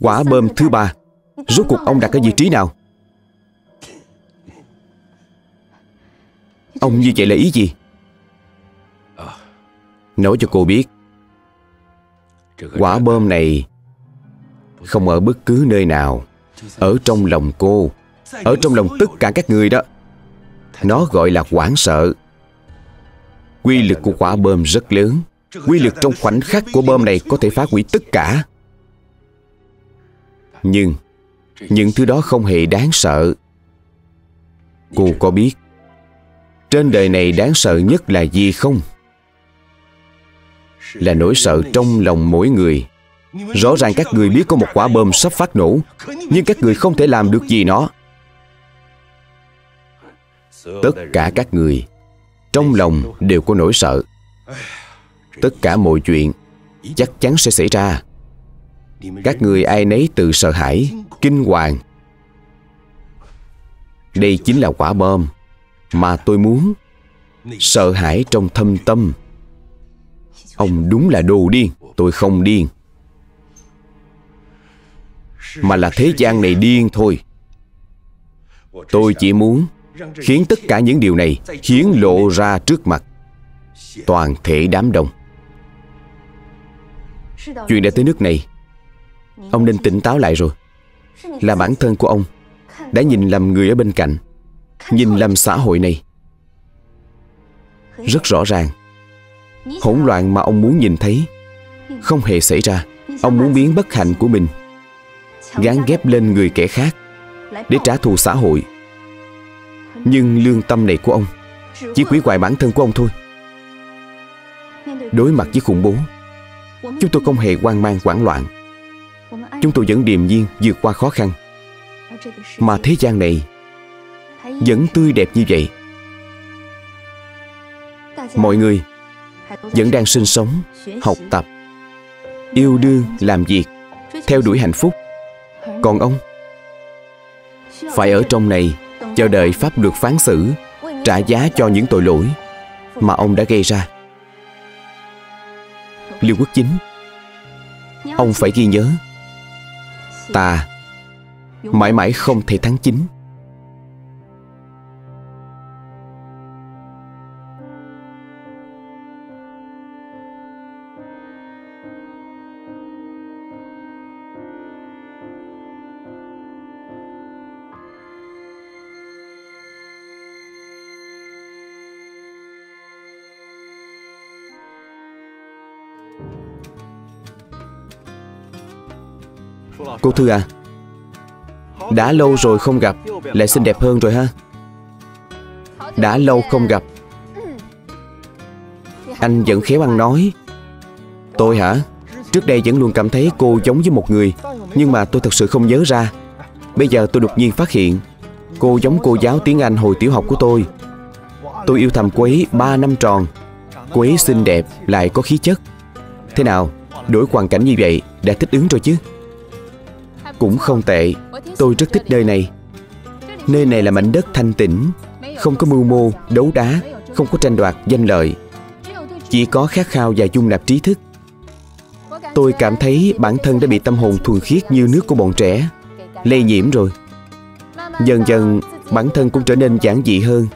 quả bom thứ ba rốt cuộc ông đặt ở vị trí nào? Ông như vậy là ý gì? Nói cho cô biết, quả bom này không ở bất cứ nơi nào. Ở trong lòng cô, ở trong lòng tất cả các người đó. Nó gọi là hoảng sợ. Quy lực của quả bom rất lớn. Quy lực trong khoảnh khắc của bom này có thể phá hủy tất cả. Nhưng những thứ đó không hề đáng sợ. Cô có biết trên đời này đáng sợ nhất là gì không? Là nỗi sợ trong lòng mỗi người. Rõ ràng các người biết có một quả bom sắp phát nổ, nhưng các người không thể làm được gì nó. Tất cả các người trong lòng đều có nỗi sợ. Tất cả mọi chuyện chắc chắn sẽ xảy ra. Các người ai nấy tự sợ hãi, kinh hoàng. Đây chính là quả bom mà tôi muốn. Sợ hãi trong thâm tâm. Ông đúng là đồ điên. Tôi không điên, mà là thế gian này điên thôi. Tôi chỉ muốn khiến tất cả những điều này hiển lộ ra trước mặt toàn thể đám đông. Chuyện đã tới nước này, ông nên tỉnh táo lại rồi. Là bản thân của ông đã nhìn lầm người ở bên cạnh, nhìn lầm xã hội này. Rất rõ ràng, hỗn loạn mà ông muốn nhìn thấy không hề xảy ra. Ông muốn biến bất hạnh của mình gán ghép lên người kẻ khác để trả thù xã hội. Nhưng lương tâm này của ông chỉ quỷ hoại bản thân của ông thôi. Đối mặt với khủng bố, chúng tôi không hề hoang mang hoảng loạn. Chúng tôi vẫn điềm nhiên vượt qua khó khăn. Mà thế gian này vẫn tươi đẹp như vậy. Mọi người vẫn đang sinh sống, học tập, yêu đương, làm việc, theo đuổi hạnh phúc. Còn ông phải ở trong này chờ đợi pháp luật phán xử, trả giá cho những tội lỗi mà ông đã gây ra. Liêu Quốc Chính, ông phải ghi nhớ, ta mãi mãi không thể thắng chính. Cô Thư à, đã lâu rồi không gặp, lại xinh đẹp hơn rồi ha. Đã lâu không gặp, anh vẫn khéo ăn nói. Tôi hả? Trước đây vẫn luôn cảm thấy cô giống với một người, nhưng mà tôi thật sự không nhớ ra. Bây giờ tôi đột nhiên phát hiện cô giống cô giáo tiếng Anh hồi tiểu học của tôi. Tôi yêu thầm cô ấy ba năm tròn. Cô ấy xinh đẹp lại có khí chất. Thế nào, đổi hoàn cảnh như vậy đã thích ứng rồi chứ? Cũng không tệ. Tôi rất thích nơi này. Nơi này là mảnh đất thanh tĩnh, không có mưu mô, đấu đá, không có tranh đoạt, danh lợi. Chỉ có khát khao và dung nạp trí thức. Tôi cảm thấy bản thân đã bị tâm hồn thuần khiết như nước của bọn trẻ lây nhiễm rồi. Dần dần bản thân cũng trở nên giản dị hơn.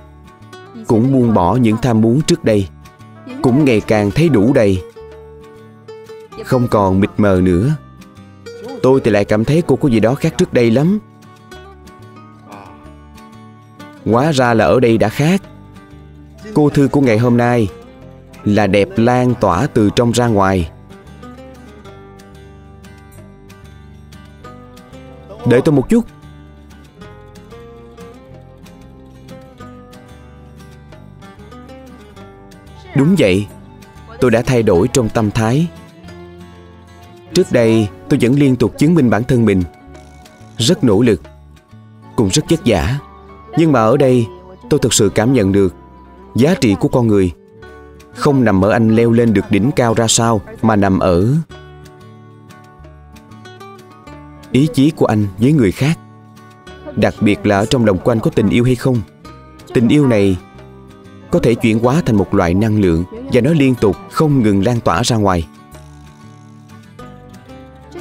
Cũng buông bỏ những tham muốn trước đây. Cũng ngày càng thấy đủ đầy, không còn mịt mờ nữa. Tôi thì lại cảm thấy cô có gì đó khác trước đây lắm. Hóa ra là ở đây đã khác. Cô Thư của ngày hôm nay là đẹp lan tỏa từ trong ra ngoài. Đợi tôi một chút. Đúng vậy, tôi đã thay đổi trong tâm thái. Trước đây tôi vẫn liên tục chứng minh bản thân mình, rất nỗ lực, cũng rất vất vả. Nhưng mà ở đây tôi thực sự cảm nhận được giá trị của con người không nằm ở anh leo lên được đỉnh cao ra sao, mà nằm ở ý chí của anh với người khác. Đặc biệt là ở trong lòng của anh có tình yêu hay không. Tình yêu này có thể chuyển hóa thành một loại năng lượng, và nó liên tục không ngừng lan tỏa ra ngoài.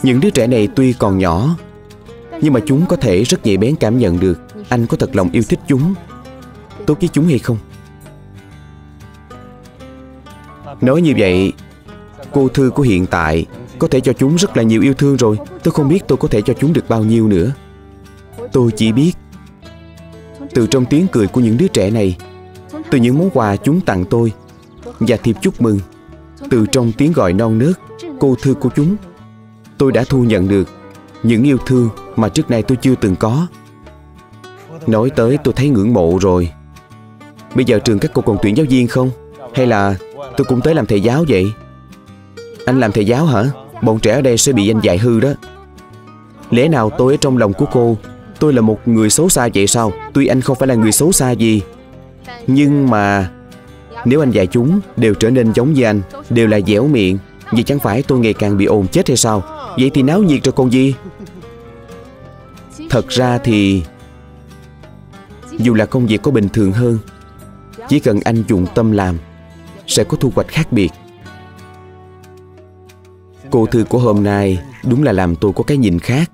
Những đứa trẻ này tuy còn nhỏ, nhưng mà chúng có thể rất nhạy bén cảm nhận được anh có thật lòng yêu thích chúng, tốt với chúng hay không. Nói như vậy, cô Thư của hiện tại có thể cho chúng rất là nhiều yêu thương rồi. Tôi không biết tôi có thể cho chúng được bao nhiêu nữa. Tôi chỉ biết từ trong tiếng cười của những đứa trẻ này, từ những món quà chúng tặng tôi và thiệp chúc mừng, từ trong tiếng gọi non nớt cô Thư của chúng, tôi đã thu nhận được những yêu thương mà trước nay tôi chưa từng có. Nói tới tôi thấy ngưỡng mộ rồi. Bây giờ trường các cô còn tuyển giáo viên không? Hay là tôi cũng tới làm thầy giáo vậy? Anh làm thầy giáo hả? Bọn trẻ ở đây sẽ bị anh dạy hư đó. Lẽ nào tôi ở trong lòng của cô, tôi là một người xấu xa vậy sao? Tuy anh không phải là người xấu xa gì, nhưng mà nếu anh dạy chúng đều trở nên giống như anh, đều là dẻo miệng, vậy chẳng phải tôi ngày càng bị ồn chết hay sao? Vậy thì náo nhiệt rồi còn gì. Thật ra thì dù là công việc có bình thường hơn, chỉ cần anh dùng tâm làm, sẽ có thu hoạch khác biệt. Cô Thư của hôm nay đúng là làm tôi có cái nhìn khác.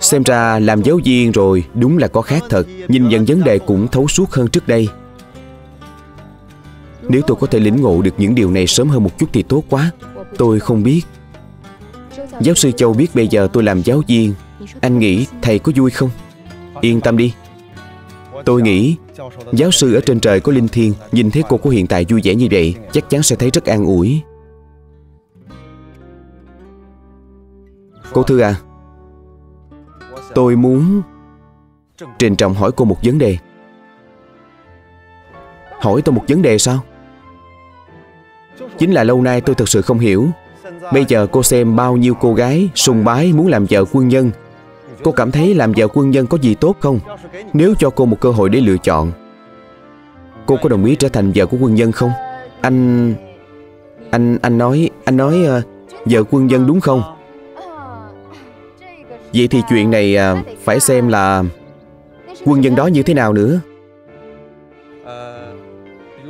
Xem ra làm giáo viên rồi đúng là có khác thật. Nhìn nhận vấn đề cũng thấu suốt hơn trước đây. Nếu tôi có thể lĩnh ngộ được những điều này sớm hơn một chút thì tốt quá. Tôi không biết. Giáo sư Châu biết bây giờ tôi làm giáo viên, anh nghĩ thầy có vui không? Yên tâm đi. Tôi nghĩ giáo sư ở trên trời có linh thiêng, nhìn thấy cô của hiện tại vui vẻ như vậy, chắc chắn sẽ thấy rất an ủi. Cô Thư à, tôi muốn trịnh trọng hỏi cô một vấn đề. Hỏi tôi một vấn đề sao? Chính là lâu nay tôi thực sự không hiểu. Bây giờ cô xem bao nhiêu cô gái sùng bái muốn làm vợ quân nhân. Cô cảm thấy làm vợ quân nhân có gì tốt không? Nếu cho cô một cơ hội để lựa chọn, cô có đồng ý trở thành vợ của quân nhân không? Anh... Anh... Anh nói... Anh nói... Uh, vợ quân nhân đúng không? Vậy thì chuyện này uh, phải xem là quân nhân đó như thế nào nữa.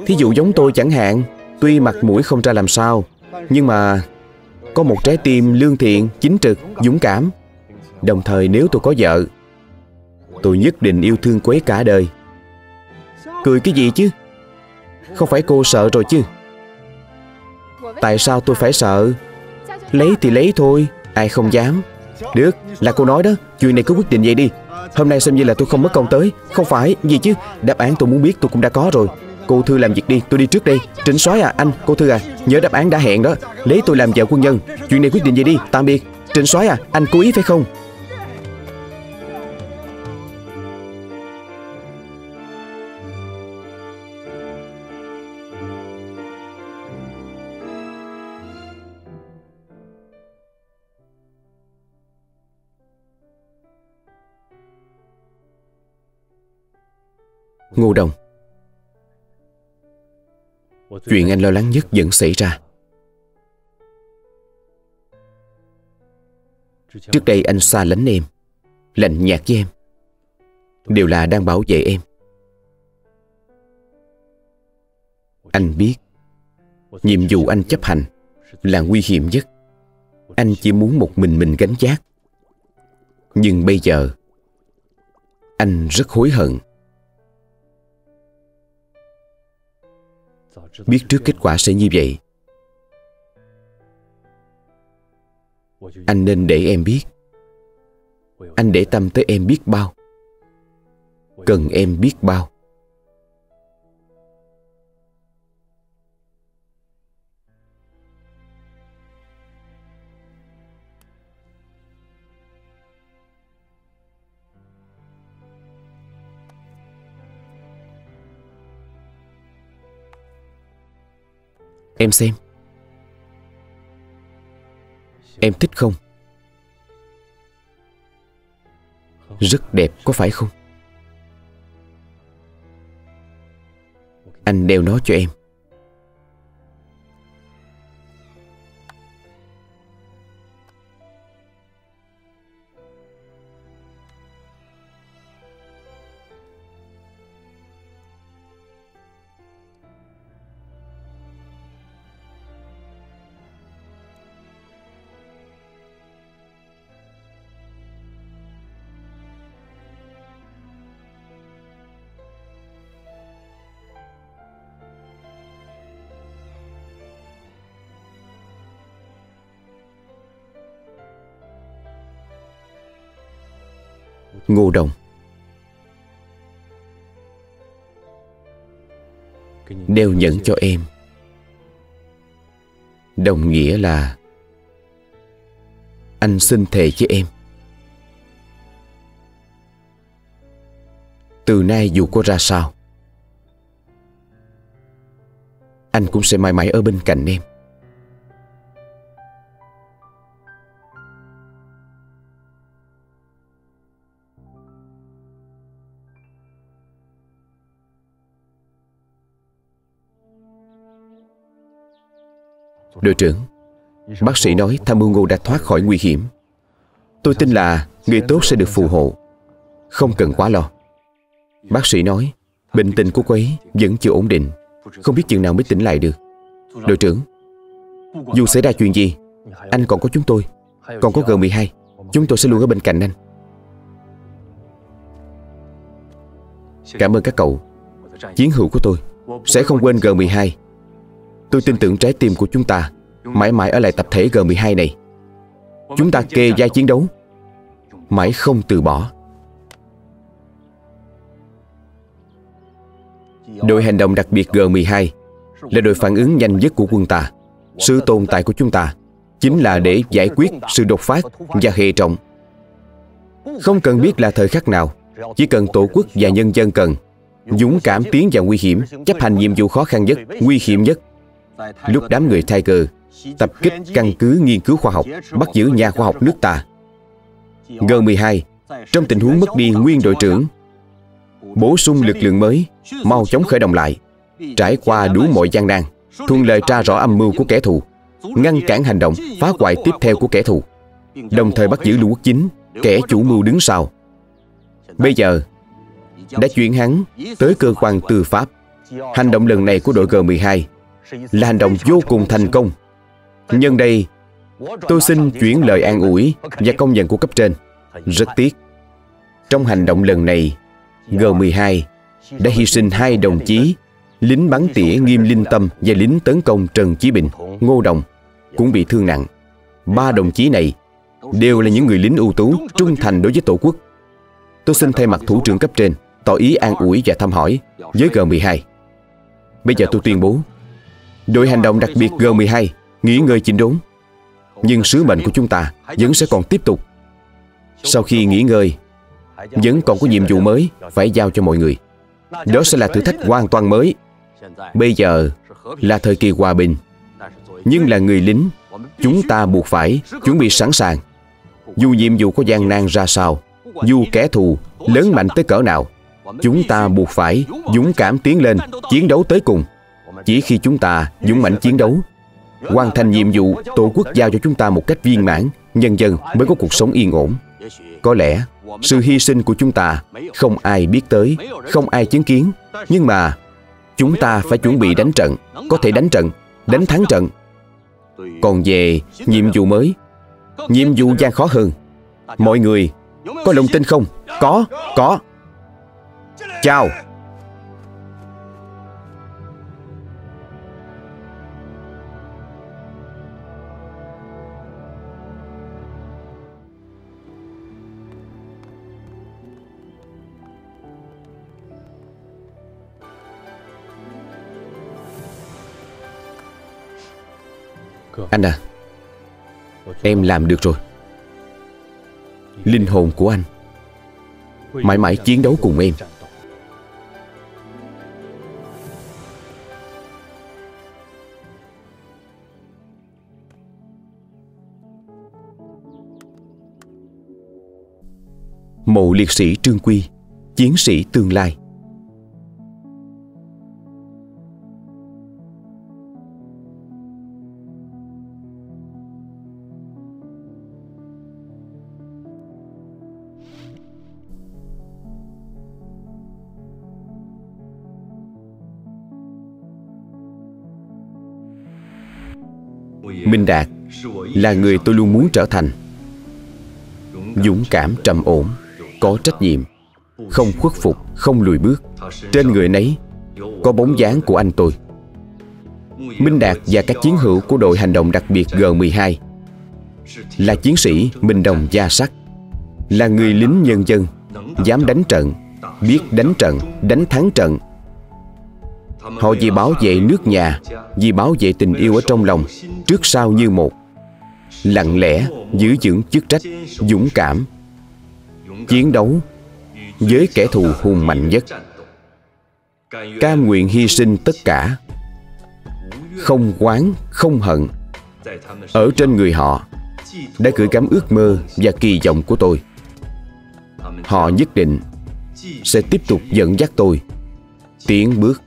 Thí dụ giống tôi chẳng hạn, tuy mặt mũi không ra làm sao, nhưng mà có một trái tim lương thiện, chính trực, dũng cảm. Đồng thời nếu tôi có vợ, tôi nhất định yêu thương cô ấy cả đời. Cười cái gì chứ? Không phải cô sợ rồi chứ? Tại sao tôi phải sợ? Lấy thì lấy thôi, ai không dám. Được, là cô nói đó. Chuyện này cứ quyết định vậy đi. Hôm nay xem như là tôi không mất công tới. Không phải, gì chứ? Đáp án tôi muốn biết tôi cũng đã có rồi. Cô Thư làm việc đi, tôi đi trước đây. Trịnh soái à, anh, cô Thư à, nhớ đáp án đã hẹn đó. Lấy tôi làm vợ quân nhân. Chuyện này quyết định vậy đi, tạm biệt. Trịnh soái à, anh cố ý phải không? Ngô Đồng, chuyện anh lo lắng nhất vẫn xảy ra. Trước đây anh xa lánh em, lạnh nhạt với em, đều là đang bảo vệ em. Anh biết nhiệm vụ anh chấp hành là nguy hiểm nhất. Anh chỉ muốn một mình mình gánh vác. Nhưng bây giờ anh rất hối hận. Biết trước kết quả sẽ như vậy, anh nên để em biết. Anh để tâm tới em biết bao, cần em biết bao. Em xem, em thích không? Rất đẹp có phải không? Anh đeo nó cho em. Ngô Đồng, đeo nhẫn cho em đồng nghĩa là anh xin thề với em, từ nay dù có ra sao anh cũng sẽ mãi mãi ở bên cạnh em. Đội trưởng, bác sĩ nói tham mưu Ngô đã thoát khỏi nguy hiểm. Tôi tin là người tốt sẽ được phù hộ. Không cần quá lo. Bác sĩ nói bệnh tình của cô ấy vẫn chưa ổn định, không biết chừng nào mới tỉnh lại được. Đội trưởng, dù xảy ra chuyện gì, anh còn có chúng tôi, còn có G mười hai. Chúng tôi sẽ luôn ở bên cạnh anh. Cảm ơn các cậu. Chiến hữu của tôi sẽ không quên G mười hai. Tôi tin tưởng trái tim của chúng ta mãi mãi ở lại tập thể G mười hai này. Chúng ta kề vai chiến đấu, mãi không từ bỏ. Đội hành động đặc biệt G mười hai là đội phản ứng nhanh nhất của quân ta. Sự tồn tại của chúng ta chính là để giải quyết sự đột phát và hệ trọng. Không cần biết là thời khắc nào, chỉ cần tổ quốc và nhân dân cần, dũng cảm tiến vào nguy hiểm, chấp hành nhiệm vụ khó khăn nhất, nguy hiểm nhất. Lúc đám người Tiger tập kích căn cứ nghiên cứu khoa học, bắt giữ nhà khoa học nước ta, G mười hai trong tình huống mất đi nguyên đội trưởng, bổ sung lực lượng mới, mau chóng khởi động lại, trải qua đủ mọi gian nan, thuận lợi tra rõ âm mưu của kẻ thù, ngăn cản hành động phá hoại tiếp theo của kẻ thù, đồng thời bắt giữ Lưu Quốc Chính, kẻ chủ mưu đứng sau. Bây giờ đã chuyển hắn tới cơ quan tư pháp. Hành động lần này của đội G mười hai là hành động vô cùng thành công. Nhân đây, tôi xin chuyển lời an ủi và công nhận của cấp trên. Rất tiếc, trong hành động lần này, G mười hai đã hy sinh hai đồng chí, lính bắn tỉa Nghiêm Linh Tâm và lính tấn công Trần Chí Bình, Ngô Đồng cũng bị thương nặng. Ba đồng chí này đều là những người lính ưu tú, trung thành đối với Tổ quốc. Tôi xin thay mặt thủ trưởng cấp trên tỏ ý an ủi và thăm hỏi với G mười hai. Bây giờ tôi tuyên bố đội hành động đặc biệt G mười hai nghỉ ngơi chỉnh đốn, nhưng sứ mệnh của chúng ta vẫn sẽ còn tiếp tục. Sau khi nghỉ ngơi, vẫn còn có nhiệm vụ mới phải giao cho mọi người. Đó sẽ là thử thách hoàn toàn mới. Bây giờ là thời kỳ hòa bình, nhưng là người lính, chúng ta buộc phải chuẩn bị sẵn sàng. Dù nhiệm vụ có gian nan ra sao, dù kẻ thù lớn mạnh tới cỡ nào, chúng ta buộc phải dũng cảm tiến lên, chiến đấu tới cùng. Chỉ khi chúng ta dũng mãnh chiến đấu, hoàn thành nhiệm vụ Tổ quốc giao cho chúng ta một cách viên mãn, nhân dân mới có cuộc sống yên ổn. Có lẽ sự hy sinh của chúng ta không ai biết tới, không ai chứng kiến, nhưng mà chúng ta phải chuẩn bị đánh trận. Có thể đánh trận, đánh thắng trận. Còn về nhiệm vụ mới, nhiệm vụ gian khó hơn, mọi người có lòng tin không? Có, có. Chào. Anh à, em làm được rồi. Linh hồn của anh mãi mãi chiến đấu cùng em. mộ liệt sĩ Trương Quy, chiến sĩ tương lai. Minh Đạt là người tôi luôn muốn trở thành. Dũng cảm, trầm ổn, có trách nhiệm, không khuất phục, không lùi bước. Trên người nấy có bóng dáng của anh tôi. Minh Đạt và các chiến hữu của đội hành động đặc biệt G mười hai là chiến sĩ minh đồng da sắt, là người lính nhân dân, dám đánh trận, biết đánh trận, đánh thắng trận. Họ vì bảo vệ nước nhà, vì bảo vệ tình yêu ở trong lòng, trước sau như một, lặng lẽ giữ vững chức trách, dũng cảm chiến đấu với kẻ thù hùng mạnh nhất, cam nguyện hy sinh tất cả, không oán không hận. Ở trên người họ đã gửi gắm ước mơ và kỳ vọng của tôi. Họ nhất định sẽ tiếp tục dẫn dắt tôi tiến bước